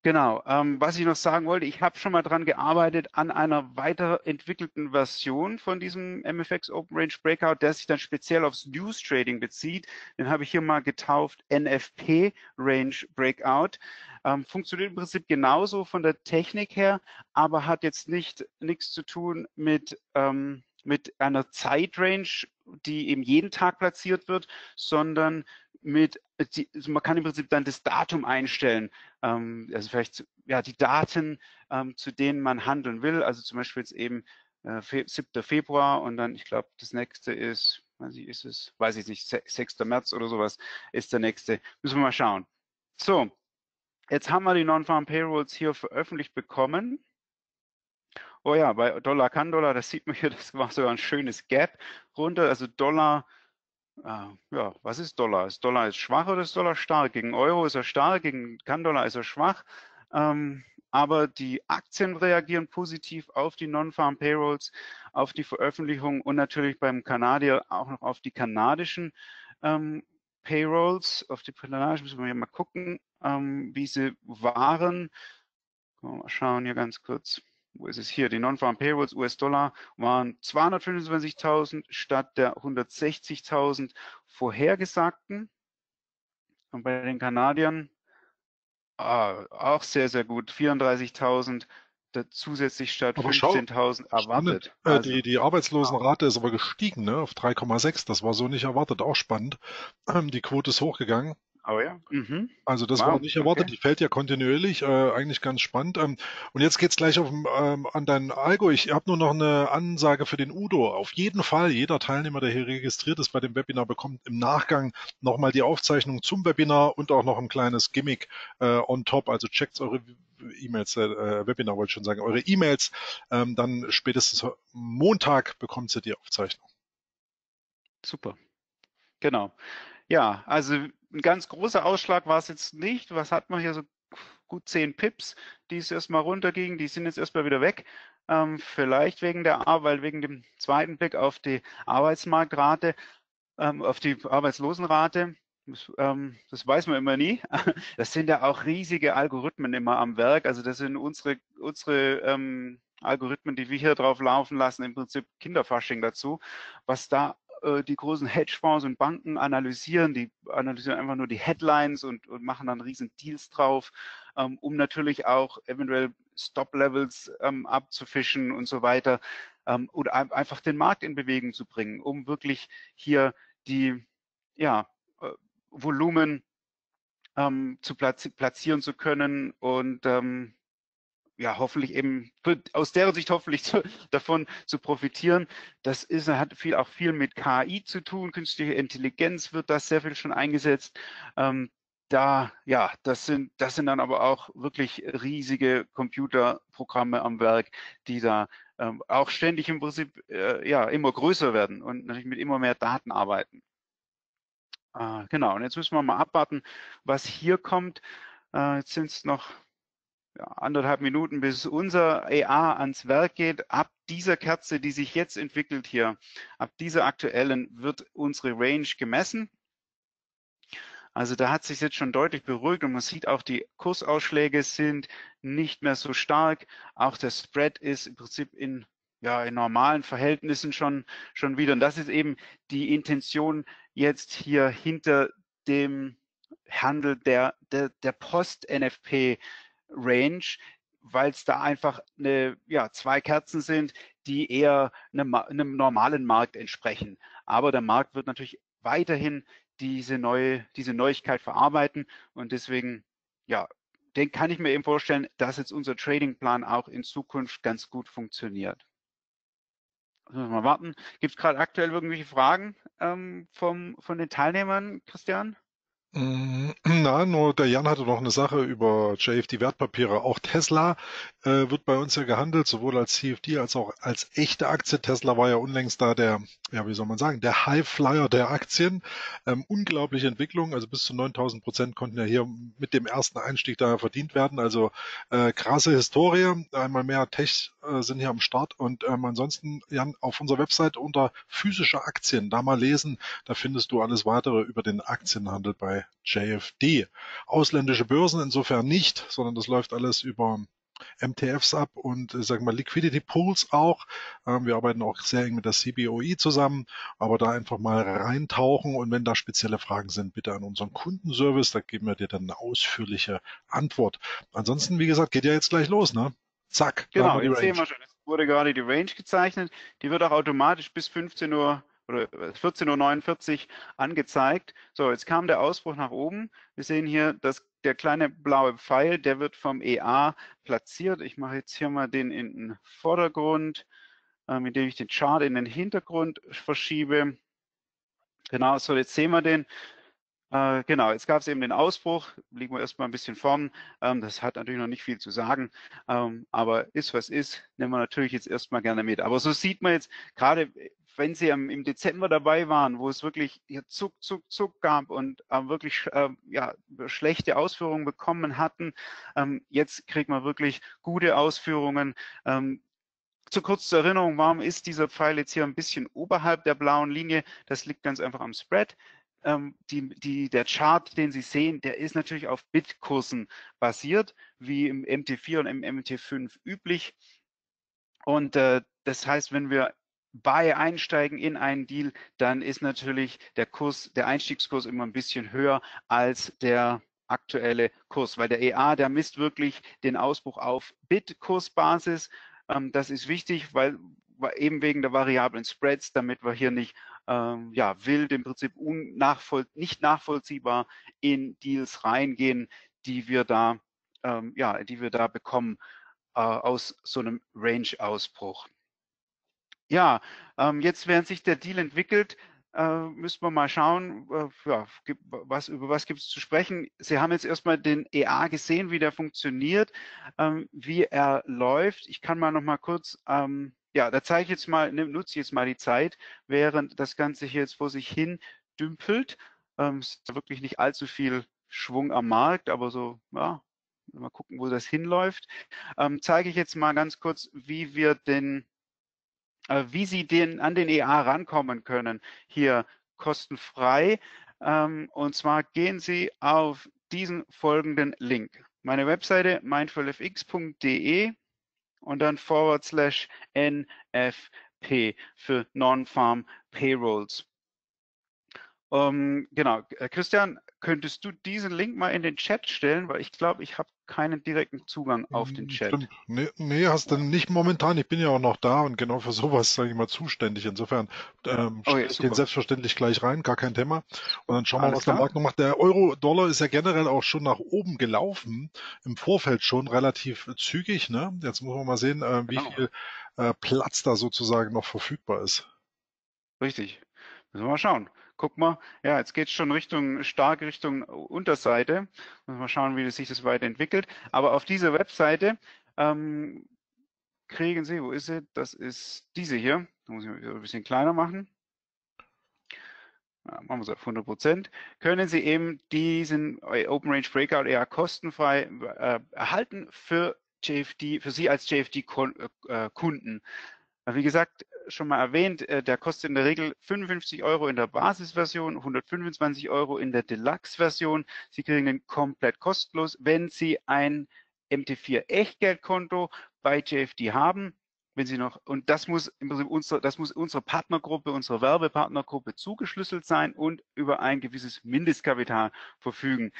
Genau, was ich noch sagen wollte, ich habe schon mal dran gearbeitet an einer weiterentwickelten Version von diesem MFX Open Range Breakout, der sich dann speziell aufs News Trading bezieht. Den habe ich hier mal getauft, NFP Range Breakout. Funktioniert im Prinzip genauso von der Technik her, aber hat jetzt nichts zu tun mit einer Zeitrange, die eben jeden Tag platziert wird, sondern man kann im Prinzip dann das Datum einstellen, also vielleicht ja die Daten, zu denen man handeln will, also zum Beispiel jetzt eben 7. Februar und dann, ich glaube, das nächste ist, weiß ich nicht, 6. März oder sowas ist der nächste, müssen wir mal schauen. So, jetzt haben wir die Non-Farm-Payrolls hier veröffentlicht bekommen. Oh ja, bei Dollar Kandollar, das sieht man hier, das war sogar ein schönes Gap runter, also Dollar, ja, was ist Dollar? Ist Dollar jetzt schwach oder ist Dollar stark? Gegen Euro ist er stark, gegen Kandollar ist er schwach. Aber die Aktien reagieren positiv auf die Non-Farm-Payrolls, auf die Veröffentlichung und natürlich beim Kanadier auch noch auf die kanadischen Payrolls, auf die Plantage müssen wir hier mal gucken, wie sie waren. Mal schauen hier ganz kurz, wo ist es hier? Die Non-Farm-Payrolls US-Dollar waren 225.000 statt der 160.000 vorhergesagten. Und bei den Kanadiern auch sehr, sehr gut, 34.000 zusätzlich statt 15.000 erwartet. Also, die Arbeitslosenrate ist aber gestiegen, ne, auf 3,6. Das war so nicht erwartet, auch spannend. Die Quote ist hochgegangen. Oh ja. Mhm. Also das war nicht erwartet, okay. Die fällt ja kontinuierlich, eigentlich ganz spannend. Und jetzt geht's gleich auf, an deinen Algo. Ich habe nur noch eine Ansage für den Udo. Auf jeden Fall, jeder Teilnehmer, der hier registriert ist bei dem Webinar, bekommt im Nachgang nochmal die Aufzeichnung zum Webinar und auch noch ein kleines Gimmick on top. Also checkt eure E-Mails, Webinar wollte ich schon sagen, eure E-Mails. Dann spätestens Montag bekommt ihr die Aufzeichnung. Super, genau. Ja, also ein ganz großer Ausschlag war es jetzt nicht. Was hat man hier so gut 10 Pips, die es erstmal runtergingen, die sind jetzt erstmal wieder weg. Vielleicht wegen der wegen dem zweiten Blick auf die Arbeitsmarktrate, auf die Arbeitslosenrate. Das weiß man immer nie. Das sind ja auch riesige Algorithmen immer am Werk. Also das sind unsere Algorithmen, die wir hier drauf laufen lassen, im Prinzip Kinderfasching dazu, was da die großen Hedgefonds und Banken analysieren. Die analysieren einfach nur die Headlines und machen dann riesen Deals drauf, um natürlich auch eventuell Stop-Levels abzufischen und so weiter, oder einfach den Markt in Bewegung zu bringen, um wirklich hier die Volumen zu platzieren zu können und hoffentlich eben, aus deren Sicht hoffentlich davon zu profitieren. Das ist, hat auch viel mit KI zu tun. Künstliche Intelligenz wird da sehr viel schon eingesetzt. Das sind dann aber auch wirklich riesige Computerprogramme am Werk, die da auch ständig im Prinzip, immer größer werden und natürlich mit immer mehr Daten arbeiten. Genau. Und jetzt müssen wir mal abwarten, was hier kommt. Jetzt sind es noch 1,5 Minuten, bis unser EA ans Werk geht. Ab dieser Kerze, die sich jetzt entwickelt hier, ab dieser aktuellen, wird unsere Range gemessen. Also da hat sich jetzt schon deutlich beruhigt und man sieht auch, die Kursausschläge sind nicht mehr so stark. Auch der Spread ist im Prinzip in normalen Verhältnissen schon wieder. Und das ist eben die Intention jetzt hier hinter dem Handel der Post-NFP Range, weil es da einfach zwei Kerzen sind, die eher einem normalen Markt entsprechen. Aber der Markt wird natürlich weiterhin diese Neuigkeit verarbeiten und deswegen, den kann ich mir eben vorstellen, dass jetzt unser Tradingplan auch in Zukunft ganz gut funktioniert. Also mal warten. Gibt es gerade aktuell irgendwelche Fragen von den Teilnehmern, Christian? Na, nur der Jan hatte noch eine Sache über JFD-Wertpapiere. Auch Tesla wird bei uns ja gehandelt, sowohl als CFD als auch als echte Aktie. Tesla war ja unlängst da der Highflyer der Aktien. Unglaubliche Entwicklung, also bis zu 9.000% konnten ja hier mit dem ersten Einstieg da verdient werden. Also krasse Historie, einmal mehr Tech sind hier am Start. Und ansonsten, Jan, auf unserer Website unter physische Aktien, da mal lesen, da findest du alles weitere über den Aktienhandel bei JFD. Ausländische Börsen insofern nicht, sondern das läuft alles über MTFs ab und sagen wir mal Liquidity Pools auch. Wir arbeiten auch sehr eng mit der CBOE zusammen, aber da einfach mal reintauchen und wenn da spezielle Fragen sind, bitte an unseren Kundenservice, da geben wir dir dann eine ausführliche Antwort. Ansonsten, wie gesagt, geht ja jetzt gleich los, ne? Zack. Genau, jetzt sehen wir schon, es wurde gerade die Range gezeichnet, die wird auch automatisch bis 15 Uhr oder 14.49 Uhr angezeigt. So, jetzt kam der Ausbruch nach oben. Wir sehen hier, dass der kleine blaue Pfeil, der wird vom EA platziert. Ich mache jetzt hier mal den in den Vordergrund, indem ich den Chart in den Hintergrund verschiebe. Genau, so jetzt sehen wir den. Genau, jetzt gab es eben den Ausbruch. Liegen wir erstmal ein bisschen vorn. Das hat natürlich noch nicht viel zu sagen, aber ist was ist, nehmen wir natürlich jetzt erstmal gerne mit. Aber so sieht man jetzt gerade, wenn Sie im Dezember dabei waren, wo es wirklich hier Zuck gab und wirklich schlechte Ausführungen bekommen hatten, jetzt kriegt man wirklich gute Ausführungen. Zu kurz zur Erinnerung, warum ist dieser Pfeil jetzt hier ein bisschen oberhalb der blauen Linie? Das liegt ganz einfach am Spread. der Chart, den Sie sehen, der ist natürlich auf Bitkursen basiert, wie im MT4 und im MT5 üblich. Und das heißt, wenn wir bei einsteigen in einen Deal, dann ist natürlich der Kurs, der Einstiegskurs immer ein bisschen höher als der aktuelle Kurs, weil der EA, der misst wirklich den Ausbruch auf Bid-Kursbasis. Das ist wichtig, weil eben wegen der variablen Spreads, damit wir hier nicht wild im Prinzip nicht nachvollziehbar in Deals reingehen, die wir da bekommen aus so einem Range-Ausbruch. Ja, jetzt, während sich der Deal entwickelt, müssen wir mal schauen, über was gibt es zu sprechen. Sie haben jetzt erstmal den EA gesehen, wie der funktioniert, wie er läuft. Ich kann mal noch mal kurz, nutze jetzt mal die Zeit, während das Ganze hier jetzt vor sich hin dümpelt. Ist wirklich nicht allzu viel Schwung am Markt, aber so, ja, mal gucken, wo das hinläuft. Zeige ich jetzt mal ganz kurz, wie Sie an den EA rankommen können, hier kostenfrei. Und zwar gehen Sie auf diesen folgenden Link. Meine Webseite mindfulfx.de und dann /NFP für Non-Farm-Payrolls. Genau, Christian, könntest du diesen Link mal in den Chat stellen, weil ich glaube, ich habe keinen direkten Zugang auf den Chat. Nee, hast du nicht momentan. Ich bin ja auch noch da und genau für sowas, sage ich mal, zuständig. Insofern stelle ich den selbstverständlich gleich rein, gar kein Thema. Und dann schauen wir mal, was der Markt noch macht. Der Euro-Dollar ist ja generell auch schon nach oben gelaufen, im Vorfeld schon relativ zügig, ne? Jetzt muss man mal sehen, wie viel Platz da sozusagen noch verfügbar ist. Richtig, müssen wir mal schauen. Guck mal, ja, jetzt geht es schon stark Richtung Unterseite. Mal schauen, wie sich das weiterentwickelt. Aber auf dieser Webseite kriegen Sie, wo ist sie? Das ist diese hier. Da muss ich ein bisschen kleiner machen. Ja, machen wir es auf 100%. Können Sie eben diesen Open Range Breakout eher kostenfrei erhalten für Sie als JFD-Kunden. Wie gesagt, schon mal erwähnt, der kostet in der Regel 55 € in der Basisversion, 125 € in der Deluxe-Version. Sie kriegen den komplett kostenlos, wenn Sie ein MT4-Echtgeldkonto bei JFD haben. Wenn Sie noch, und das muss im Prinzip unsere Partnergruppe, unsere Werbepartnergruppe zugeschlüsselt sein und über ein gewisses Mindestkapital verfügen.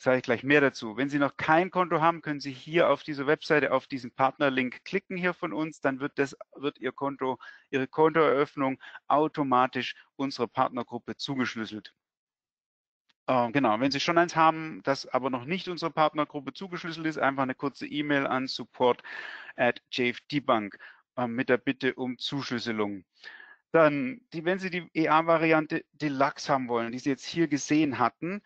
Sage ich gleich mehr dazu. Wenn Sie noch kein Konto haben, können Sie hier auf dieser Webseite auf diesen Partnerlink klicken hier von uns, dann wird Ihre Kontoeröffnung automatisch unserer Partnergruppe zugeschlüsselt. Genau, wenn Sie schon eins haben, das aber noch nicht unserer Partnergruppe zugeschlüsselt ist, einfach eine kurze E-Mail an support@jfdbank mit der Bitte um Zuschlüsselung. Dann, wenn Sie die EA-Variante Deluxe haben wollen, die Sie jetzt hier gesehen hatten,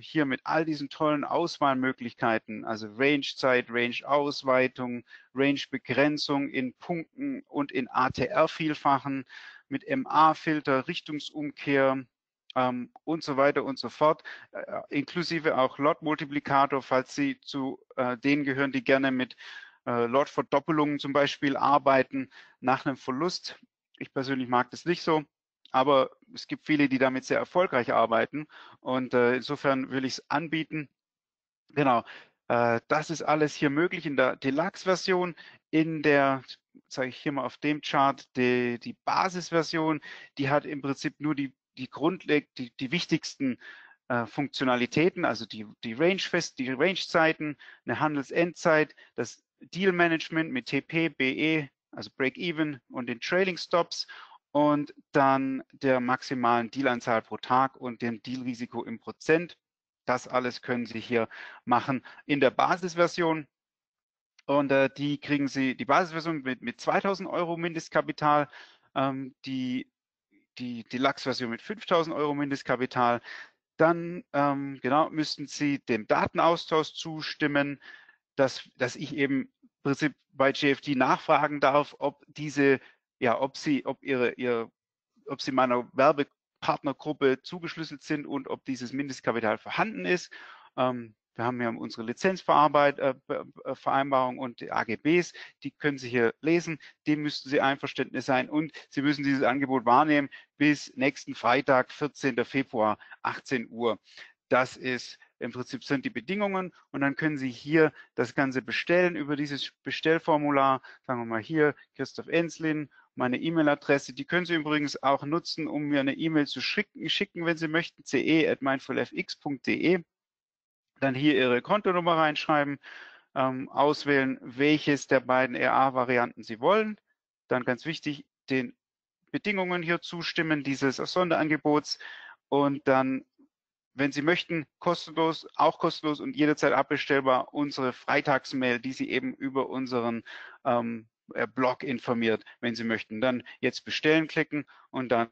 hier mit all diesen tollen Auswahlmöglichkeiten, also Rangezeit, Range-Ausweitung, Range-Begrenzung in Punkten und in ATR-Vielfachen, mit MA-Filter, Richtungsumkehr und so weiter und so fort, inklusive auch Lot-Multiplikator, falls Sie zu denen gehören, die gerne mit Lot-Verdoppelungen zum Beispiel arbeiten nach einem Verlust. Ich persönlich mag das nicht so, aber es gibt viele, die damit sehr erfolgreich arbeiten und insofern will ich es anbieten. Genau, das ist alles hier möglich in der Deluxe-Version, in der, zeige ich hier mal auf dem Chart, die Basisversion, die hat im Prinzip nur die wichtigsten Funktionalitäten, also die Range-Zeiten, eine Handelsendzeit, das Deal-Management mit TP, BE, also Break-Even und den Trailing-Stops und dann der maximalen Dealanzahl pro Tag und dem Dealrisiko im Prozent. Das alles können Sie hier machen in der Basisversion. Und die kriegen Sie, die Basisversion mit 2.000 € Mindestkapital, die Deluxe-Version mit 5.000 € Mindestkapital. Dann müssten Sie dem Datenaustausch zustimmen, dass ich eben Prinzip bei JFD nachfragen darf, ob sie meiner Werbepartnergruppe zugeschlüsselt sind und ob dieses Mindestkapital vorhanden ist. Wir haben ja unsere Lizenzvereinbarung und die AGBs, die können Sie hier lesen, dem müssten Sie einverständnis sein und Sie müssen dieses Angebot wahrnehmen bis nächsten Freitag, 14. Februar, 18 Uhr. Das ist im Prinzip sind die Bedingungen und dann können Sie hier das Ganze bestellen über dieses Bestellformular, sagen wir mal hier, Christoph Ensslin, meine E-Mail-Adresse, die können Sie übrigens auch nutzen, um mir eine E-Mail zu schicken, wenn Sie möchten, ce@mindfulfx.de. Dann hier Ihre Kontonummer reinschreiben, auswählen, welches der beiden RA-Varianten Sie wollen. Dann ganz wichtig, den Bedingungen hier zustimmen, dieses Sonderangebots. Und dann, wenn Sie möchten, kostenlos, auch kostenlos und jederzeit abbestellbar, unsere Freitagsmail, die Sie eben über unseren Blog informiert, wenn Sie möchten. Dann jetzt bestellen klicken und dann,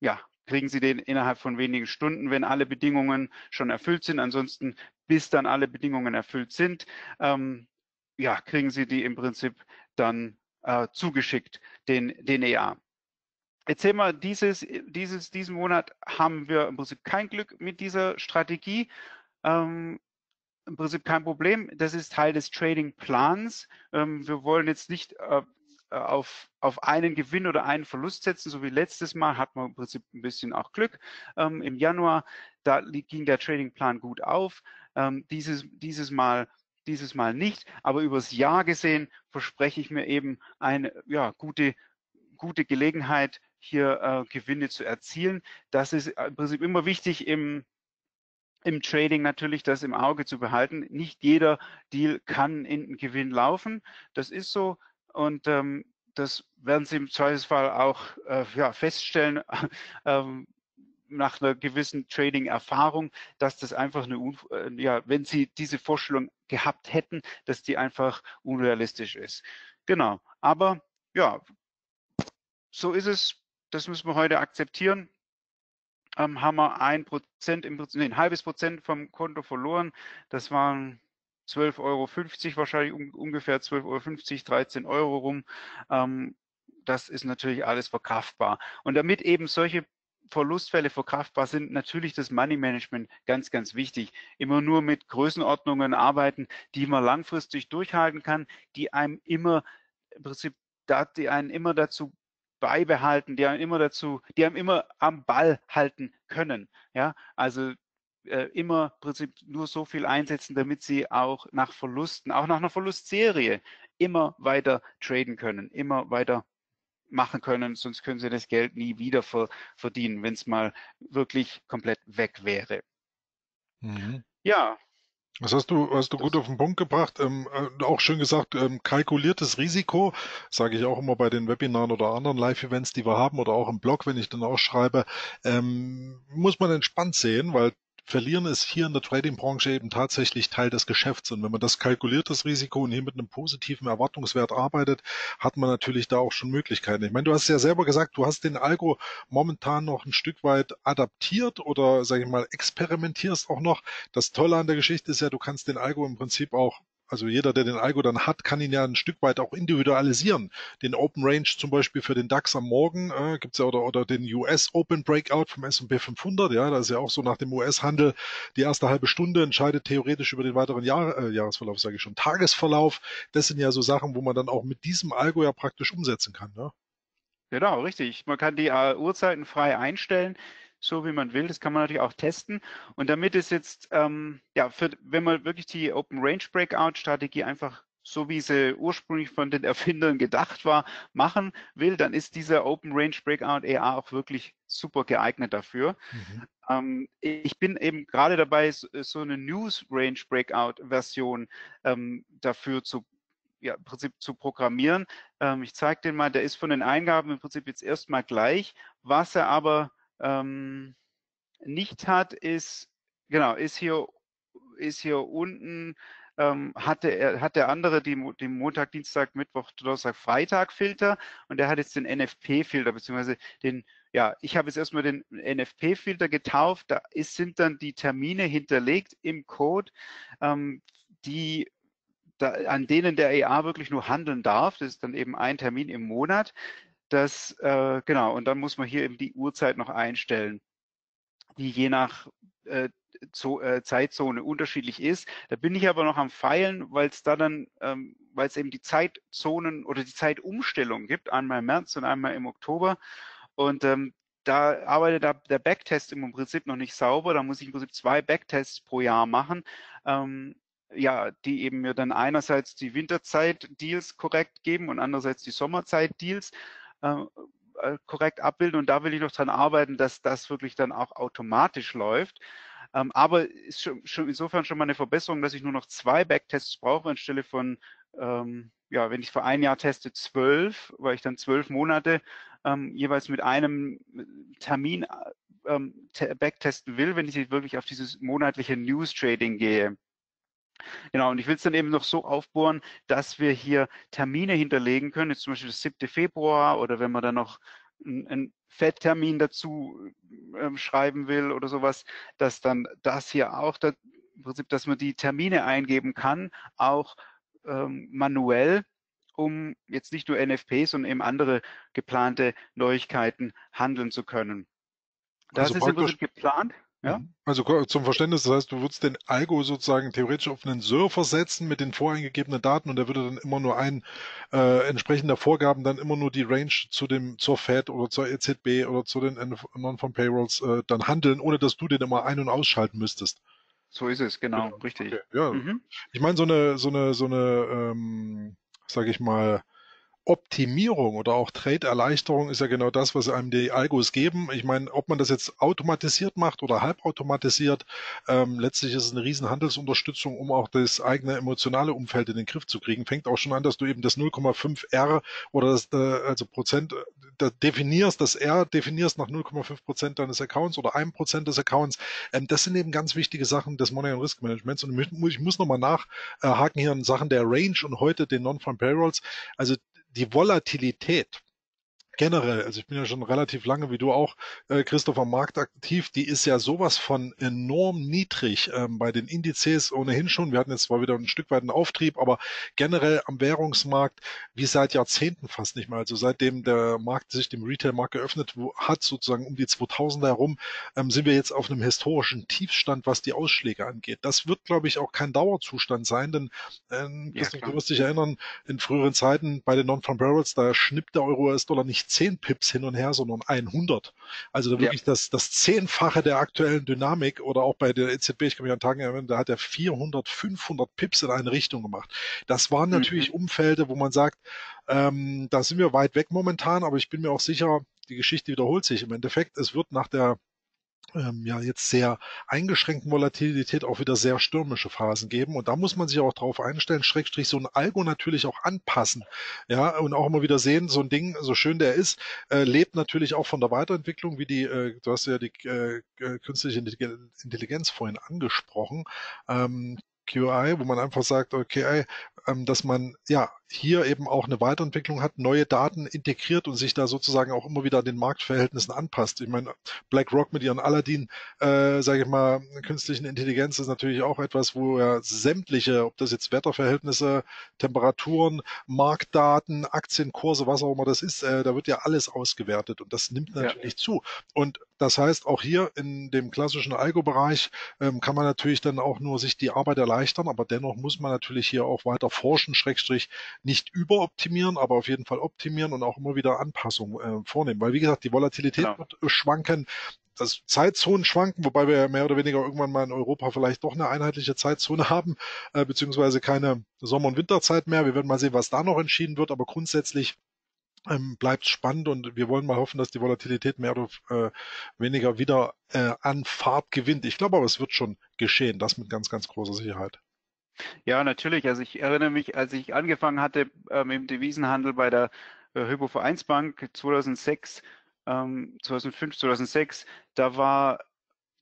ja, kriegen Sie den innerhalb von wenigen Stunden, wenn alle Bedingungen schon erfüllt sind. Ansonsten, bis dann alle Bedingungen erfüllt sind, ja, kriegen Sie die im Prinzip dann zugeschickt, den EA. Jetzt sehen wir, diesen Monat haben wir im Prinzip kein Glück mit dieser Strategie. Im Prinzip kein Problem. Das ist Teil des Trading-Plans. Wir wollen jetzt nicht auf einen Gewinn oder einen Verlust setzen, so wie letztes Mal, hat man im Prinzip ein bisschen auch Glück. Im Januar, da ging der Tradingplan gut auf, dieses Mal nicht, aber übers Jahr gesehen verspreche ich mir eben eine gute Gelegenheit, hier Gewinne zu erzielen. Das ist im Prinzip immer wichtig im Trading natürlich, das im Auge zu behalten. Nicht jeder Deal kann in den Gewinn laufen, das ist so. Und das werden Sie im Zweifelsfall auch feststellen, nach einer gewissen Trading-Erfahrung, dass das einfach wenn Sie diese Vorstellung gehabt hätten, dass die einfach unrealistisch ist. Genau, aber ja, so ist es, das müssen wir heute akzeptieren. Haben wir 1%, ein halbes Prozent vom Konto verloren, das waren 12,50 € wahrscheinlich, ungefähr 12,50 €, 13 € rum. Das ist natürlich alles verkraftbar. Und damit eben solche Verlustfälle verkraftbar sind, natürlich das Money Management ganz, ganz wichtig. Immer nur mit Größenordnungen arbeiten, die man langfristig durchhalten kann, die einen immer dazu beibehalten, die einem immer am Ball halten können. Ja, also immer im Prinzip nur so viel einsetzen, damit Sie auch nach Verlusten, auch nach einer Verlustserie immer weiter traden können, immer weiter machen können, sonst können Sie das Geld nie wieder verdienen, wenn es mal wirklich komplett weg wäre. Mhm. Ja. Das hast du gut auf den Punkt gebracht. Auch schön gesagt, kalkuliertes Risiko, sage ich auch immer bei den Webinaren oder anderen Live-Events, die wir haben, oder auch im Blog, wenn ich dann auch schreibe, muss man entspannt sehen, weil Verlieren ist hier in der Trading-Branche eben tatsächlich Teil des Geschäfts. Und wenn man das kalkuliert, das Risiko, und hier mit einem positiven Erwartungswert arbeitet, hat man natürlich da auch schon Möglichkeiten. Ich meine, du hast ja selber gesagt, du hast den Algo momentan noch ein Stück weit adaptiert oder, sage ich mal, experimentierst auch noch. Das Tolle an der Geschichte ist ja, du kannst den Algo im Prinzip auch, also jeder, der den Algo dann hat, kann ihn ja ein Stück weit auch individualisieren. Den Open Range zum Beispiel für den DAX am Morgen gibt's ja, oder den US Open Breakout vom S&P 500, ja, da ist ja auch so nach dem US-Handel die erste halbe Stunde entscheidet theoretisch über den weiteren Jahresverlauf, sage ich schon, Tagesverlauf. Das sind ja so Sachen, wo man dann auch mit diesem Algo ja praktisch umsetzen kann, ne? Genau, richtig. Man kann die Uhrzeiten frei einstellen, so wie man will. Das kann man natürlich auch testen. Und damit ist jetzt, wenn man wirklich die Open Range Breakout Strategie einfach so, wie sie ursprünglich von den Erfindern gedacht war, machen will, dann ist dieser Open Range Breakout EA auch wirklich super geeignet dafür. Mhm. Ich bin eben gerade dabei, so eine News Range Breakout Version dafür im Prinzip zu programmieren. Ich zeige den mal, der ist von den Eingaben im Prinzip jetzt erstmal gleich. Was er aber nicht hat, ist hier unten, hat der andere den Montag, Dienstag, Mittwoch, Donnerstag, Freitag Filter, und der hat jetzt den NFP Filter, beziehungsweise ich habe jetzt erstmal den NFP Filter getauft, da sind dann die Termine hinterlegt im Code, an denen der EA wirklich nur handeln darf. Das ist dann eben ein Termin im Monat. Und dann muss man hier eben die Uhrzeit noch einstellen, die je nach Zeitzone unterschiedlich ist. Da bin ich aber noch am Feilen, weil es da dann, weil es eben die Zeitzonen oder die Zeitumstellung gibt, einmal im März und einmal im Oktober. Und da arbeitet der Backtest im Prinzip noch nicht sauber. Da muss ich im Prinzip 2 Backtests pro Jahr machen, ja, die eben mir dann einerseits die Winterzeit-Deals korrekt geben und andererseits die Sommerzeit-Deals korrekt abbilden. Und da will ich noch dran arbeiten, dass das wirklich dann auch automatisch läuft. Aber ist schon insofern schon mal eine Verbesserung, dass ich nur noch 2 Backtests brauche anstelle von, ja, wenn ich für ein Jahr teste, 12, weil ich dann 12 Monate jeweils mit einem Termin backtesten will, wenn ich jetzt wirklich auf dieses monatliche News-Trading gehe. Genau, und ich will es dann eben noch so aufbohren, dass wir hier Termine hinterlegen können, jetzt zum Beispiel das 7. Februar oder wenn man dann noch einen FED-Termin dazu schreiben will oder sowas, dass dann das hier auch, im Prinzip, dass man die Termine eingeben kann, auch manuell, um jetzt nicht nur NFPs, sondern eben andere geplante Neuigkeiten handeln zu können. Das ist im Prinzip geplant. Ja? Also zum Verständnis, das heißt, du würdest den Algo sozusagen theoretisch auf einen Surfer setzen mit den voreingegebenen Daten und der würde dann immer nur ein entsprechender Vorgaben dann immer nur die Range zur FED oder zur EZB oder zu den Non-Farm-Payrolls dann handeln, ohne dass du den immer ein- und ausschalten müsstest. So ist es, genau, ja, richtig. Okay, ja. Mhm. Ich meine, so eine sage ich mal, Optimierung oder auch Trade-Erleichterung ist ja genau das, was einem die Algos geben. Ich meine, ob man das jetzt automatisiert macht oder halbautomatisiert, letztlich ist es eine riesen Handelsunterstützung, um auch das eigene emotionale Umfeld in den Griff zu kriegen. Fängt auch schon an, dass du eben das 0,5R oder das, also Prozent, da definierst, das R definierst nach 0,5% deines Accounts oder 1% des Accounts. Das sind eben ganz wichtige Sachen des Money and Risk Managements. Und ich muss nochmal nachhaken hier in Sachen der Range und heute den Non-Farm-Payrolls. Also die Volatilität generell, also ich bin ja schon relativ lange, wie du auch, Christoph, am Markt aktiv, die ist ja sowas von enorm niedrig bei den Indizes ohnehin schon. Wir hatten jetzt zwar wieder ein Stück weit einen Auftrieb, aber generell am Währungsmarkt wie seit Jahrzehnten fast nicht mehr. Also seitdem der Markt sich dem Retail-Markt geöffnet hat, sozusagen um die 2000er herum, sind wir jetzt auf einem historischen Tiefstand, was die Ausschläge angeht. Das wird, glaube ich, auch kein Dauerzustand sein, denn Christoph, du wirst dich erinnern, in früheren Zeiten bei den Non-Farm-Payrolls, da schnippt der Euro-US-Dollar nicht 10 Pips hin und her, sondern 100. Also da wirklich das 10-fache der aktuellen Dynamik oder auch bei der EZB, ich kann mich an Tagen erinnern, da hat er 400, 500 Pips in eine Richtung gemacht. Das waren natürlich Umfelder, wo man sagt, da sind wir weit weg momentan, aber ich bin mir auch sicher, die Geschichte wiederholt sich im Endeffekt. Es wird nach der ja jetzt sehr eingeschränkten Volatilität auch wieder sehr stürmische Phasen geben. Und da muss man sich auch drauf einstellen, Schrägstrich so ein Algo natürlich auch anpassen. Ja, und auch immer wieder sehen, so ein Ding, so schön der ist, lebt natürlich auch von der Weiterentwicklung, wie die, du hast ja die künstliche Intelligenz vorhin angesprochen, QI, wo man einfach sagt, okay, dass man ja hier eben auch eine Weiterentwicklung hat, neue Daten integriert und sich da sozusagen auch immer wieder den Marktverhältnissen anpasst. Ich meine, BlackRock mit ihren Aladdin, sage ich mal, künstlichen Intelligenz ist natürlich auch etwas, wo ja sämtliche, ob das jetzt Wetterverhältnisse, Temperaturen, Marktdaten, Aktienkurse, was auch immer das ist, da wird ja alles ausgewertet und das nimmt natürlich zu. Und das heißt, auch hier in dem klassischen Algo-Bereich kann man natürlich dann auch nur sich die Arbeit erleichtern, aber dennoch muss man natürlich hier auch weiter forschen, Schrägstrich, nicht überoptimieren, aber auf jeden Fall optimieren und auch immer wieder Anpassungen vornehmen. Weil, wie gesagt, die Volatilität wird schwanken, das Zeitzonen schwanken, wobei wir mehr oder weniger irgendwann mal in Europa vielleicht doch eine einheitliche Zeitzone haben, beziehungsweise keine Sommer- und Winterzeit mehr. Wir werden mal sehen, was da noch entschieden wird, aber grundsätzlich bleibt spannend und wir wollen mal hoffen, dass die Volatilität mehr oder weniger wieder an Fahrt gewinnt. Ich glaube aber, es wird schon geschehen, das mit ganz, ganz großer Sicherheit. Ja, natürlich. Also ich erinnere mich, als ich angefangen hatte im Devisenhandel bei der Hypovereinsbank 2006, 2005, 2006, da war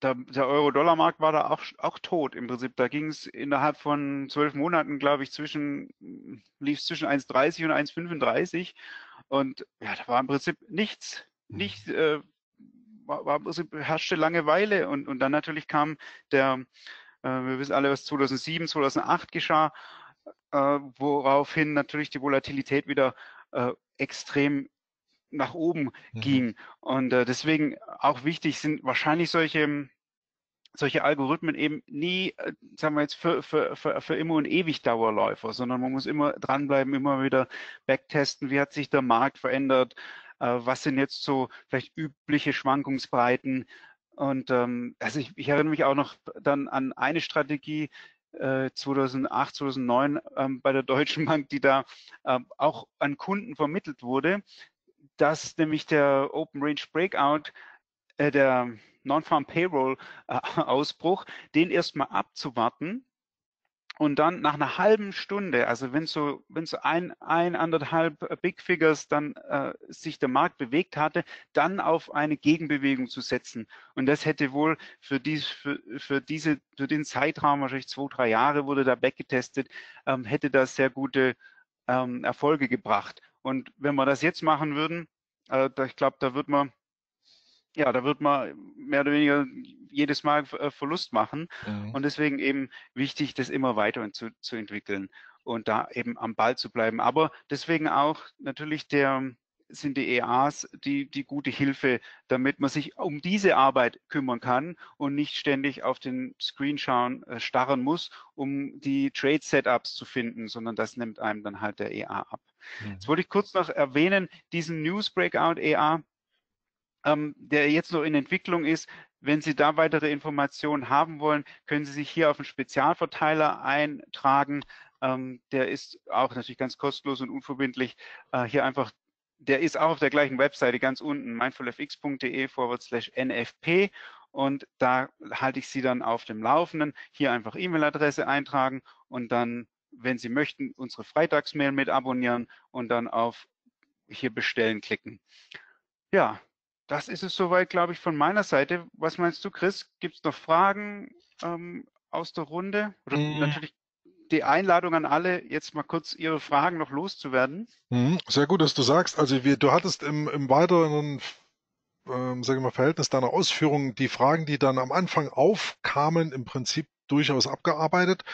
der Euro-Dollar-Markt war da auch tot im Prinzip. Da ging es innerhalb von 12 Monaten, glaube ich, lief es zwischen 1,30 und 1,35 und ja, da war im Prinzip nichts, war im Prinzip herrschte Langeweile und dann natürlich kam der wir wissen alle, was 2007, 2008 geschah, woraufhin natürlich die Volatilität wieder extrem nach oben ging. Und deswegen auch wichtig sind wahrscheinlich solche solche Algorithmen eben nie, sagen wir jetzt, für immer und ewig Dauerläufer, sondern man muss immer dranbleiben, immer wieder backtesten, wie hat sich der Markt verändert, was sind jetzt so vielleicht übliche Schwankungsbreiten. Und also ich erinnere mich auch noch dann an eine Strategie 2008, 2009 bei der Deutschen Bank, die da auch an Kunden vermittelt wurde, dass nämlich der Open Range Breakout, der Non-Farm-Payroll-Ausbruch, den erstmal abzuwarten und dann nach einer halben Stunde, also wenn so anderthalb Big Figures dann sich der Markt bewegt hatte, dann auf eine Gegenbewegung zu setzen. Und das hätte wohl für den Zeitraum, wahrscheinlich 2, 3 Jahre wurde da backgetestet, hätte das sehr gute Erfolge gebracht. Und wenn wir das jetzt machen würden, ich glaube, da wird man mehr oder weniger jedes Mal Verlust machen. Mhm. Und deswegen eben wichtig, das immer weiter zu entwickeln und da eben am Ball zu bleiben. Aber deswegen auch natürlich sind die EAs die gute Hilfe, damit man sich um diese Arbeit kümmern kann und nicht ständig auf den Screen starren muss, um die Trade-Setups zu finden, sondern das nimmt einem dann halt der EA ab. Mhm. Jetzt wollte ich kurz noch erwähnen, diesen News-Breakout-EA, der jetzt noch in Entwicklung ist. Wenn Sie da weitere Informationen haben wollen, können Sie sich hier auf einen Spezialverteiler eintragen. Der ist auch natürlich ganz kostenlos und unverbindlich. Der ist auch auf der gleichen Webseite ganz unten, mindfulfx.de/NFP. Und da halte ich Sie dann auf dem Laufenden. Hier einfach E-Mail-Adresse eintragen und dann, wenn Sie möchten, unsere Freitagsmail mit abonnieren und dann auf hier bestellen klicken. Ja. Das ist es soweit, glaube ich, von meiner Seite. Was meinst du, Chris? Gibt es noch Fragen aus der Runde? Oder natürlich die Einladung an alle, jetzt mal kurz ihre Fragen noch loszuwerden. Sehr gut, dass du sagst. Also du hattest im weiteren sagen wir mal, Verhältnis deiner Ausführungen die Fragen, die dann am Anfang aufkamen, im Prinzip durchaus abgearbeitet.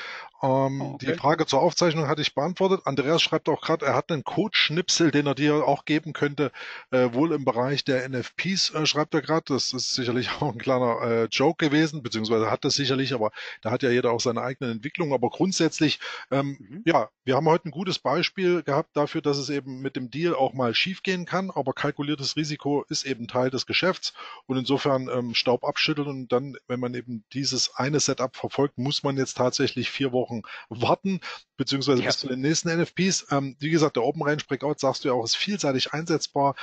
Okay. Die Frage zur Aufzeichnung hatte ich beantwortet. Andreas schreibt auch gerade, er hat einen Codeschnipsel, den er dir auch geben könnte, wohl im Bereich der NFPs, schreibt er gerade. Das ist sicherlich auch ein kleiner Joke gewesen, beziehungsweise hat das sicherlich, aber da hat ja jeder auch seine eigene Entwicklung. Aber grundsätzlich, ja, wir haben heute ein gutes Beispiel gehabt dafür, dass es eben mit dem Deal auch mal schief gehen kann, aber kalkuliertes Risiko ist eben Teil des Geschäfts und insofern Staub abschütteln und dann, wenn man eben dieses eine Setup verfolgt, muss man jetzt tatsächlich 4 Wochen warten, beziehungsweise bis zu den nächsten NFPs. Wie gesagt, der Open Range Breakout, sagst du ja auch, ist vielseitig einsetzbar,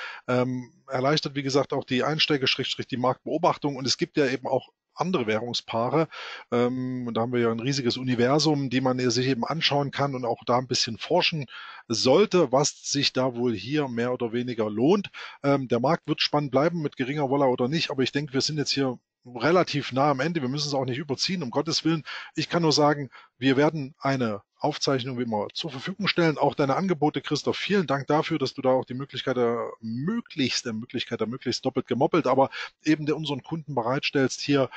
erleichtert, wie gesagt, auch die Einsteige, die Marktbeobachtung, und es gibt ja eben auch andere Währungspaare, und da haben wir ja ein riesiges Universum, die man sich eben anschauen kann und auch da ein bisschen forschen sollte, was sich da wohl hier mehr oder weniger lohnt. Der Markt wird spannend bleiben, mit geringer Vola oder nicht, aber ich denke, wir sind jetzt hier relativ nah am Ende. Wir müssen es auch nicht überziehen, um Gottes Willen. Ich kann nur sagen, wir werden eine Aufzeichnung wie immer zur Verfügung stellen. Auch deine Angebote, Christoph, vielen Dank dafür, dass du da auch die Möglichkeit der möglichst doppelt gemoppelt, aber eben unseren Kunden bereitstellst, hier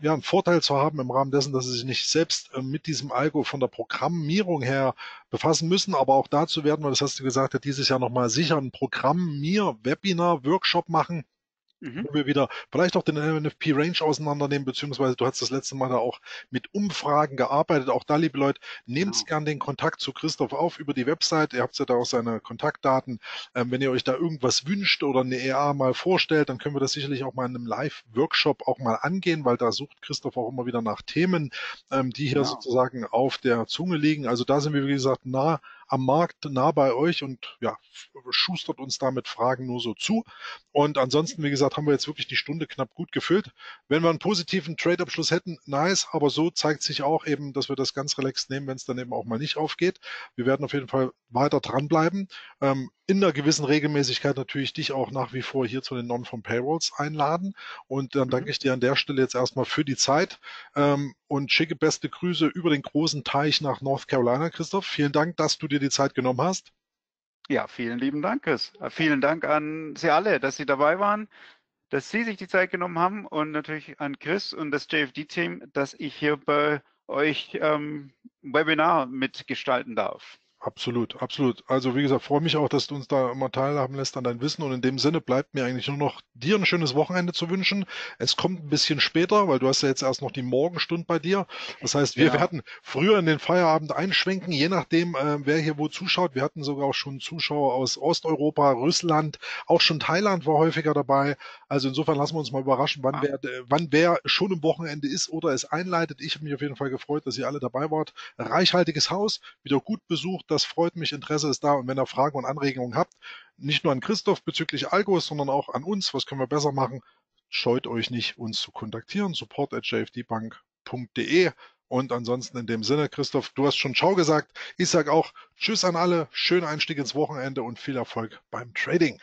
ja einen Vorteil zu haben im Rahmen dessen, dass sie sich nicht selbst mit diesem Algo von der Programmierung her befassen müssen, aber auch dazu werden wir, das hast du gesagt, dieses Jahr nochmal sicher ein Programmier-Webinar-Workshop machen, wo wir wieder vielleicht auch den NFP Range auseinandernehmen, beziehungsweise du hast das letzte Mal da auch mit Umfragen gearbeitet. Auch da, liebe Leute, nehmt gern den Kontakt zu Christoph auf über die Website. Ihr habt ja da auch seine Kontaktdaten. Wenn ihr euch da irgendwas wünscht oder eine EA mal vorstellt, dann können wir das sicherlich auch mal in einem Live-Workshop auch mal angehen, weil da sucht Christoph auch immer wieder nach Themen, die hier sozusagen auf der Zunge liegen. Also da sind wir, wie gesagt, nah am Markt, nah bei euch, und ja, schustert uns damit Fragen nur so zu. Und ansonsten, wie gesagt, haben wir jetzt wirklich die Stunde knapp gut gefüllt. Wenn wir einen positiven Trade-Abschluss hätten, nice, aber so zeigt sich auch eben, dass wir das ganz relaxed nehmen, wenn es dann eben auch mal nicht aufgeht. Wir werden auf jeden Fall weiter dranbleiben. In einer gewissen Regelmäßigkeit natürlich dich auch nach wie vor hier zu den Non-Farm-Payrolls einladen. Und dann danke ich dir an der Stelle jetzt erstmal für die Zeit und schicke beste Grüße über den großen Teich nach North Carolina, Christoph. Vielen Dank, dass du dir die Zeit genommen hast. Ja, vielen lieben Dank, Chris. Vielen Dank an Sie alle, dass Sie dabei waren, dass Sie sich die Zeit genommen haben, und natürlich an Chris und das JFD-Team, dass ich hier bei euch Webinar mitgestalten darf. Absolut, absolut. Also wie gesagt, freue mich auch, dass du uns da immer teilhaben lässt an deinem Wissen, und in dem Sinne bleibt mir eigentlich nur noch, dir ein schönes Wochenende zu wünschen. Es kommt ein bisschen später, weil du hast ja jetzt erst noch die Morgenstunde bei dir. Das heißt, wir werden früher in den Feierabend einschwenken, je nachdem, wer hier wo zuschaut. Wir hatten sogar auch schon Zuschauer aus Osteuropa, Russland, auch schon Thailand war häufiger dabei. Also insofern lassen wir uns mal überraschen, wann wer schon im Wochenende ist oder es einleitet. Ich habe mich auf jeden Fall gefreut, dass ihr alle dabei wart. Reichhaltiges Haus, wieder gut besucht. Das freut mich, Interesse ist da, und wenn ihr Fragen und Anregungen habt, nicht nur an Christoph bezüglich Algos, sondern auch an uns, was können wir besser machen, scheut euch nicht, uns zu kontaktieren, support@jfdbank.de, und ansonsten in dem Sinne, Christoph, du hast schon Ciao gesagt, ich sage auch Tschüss an alle, schönen Einstieg ins Wochenende und viel Erfolg beim Trading.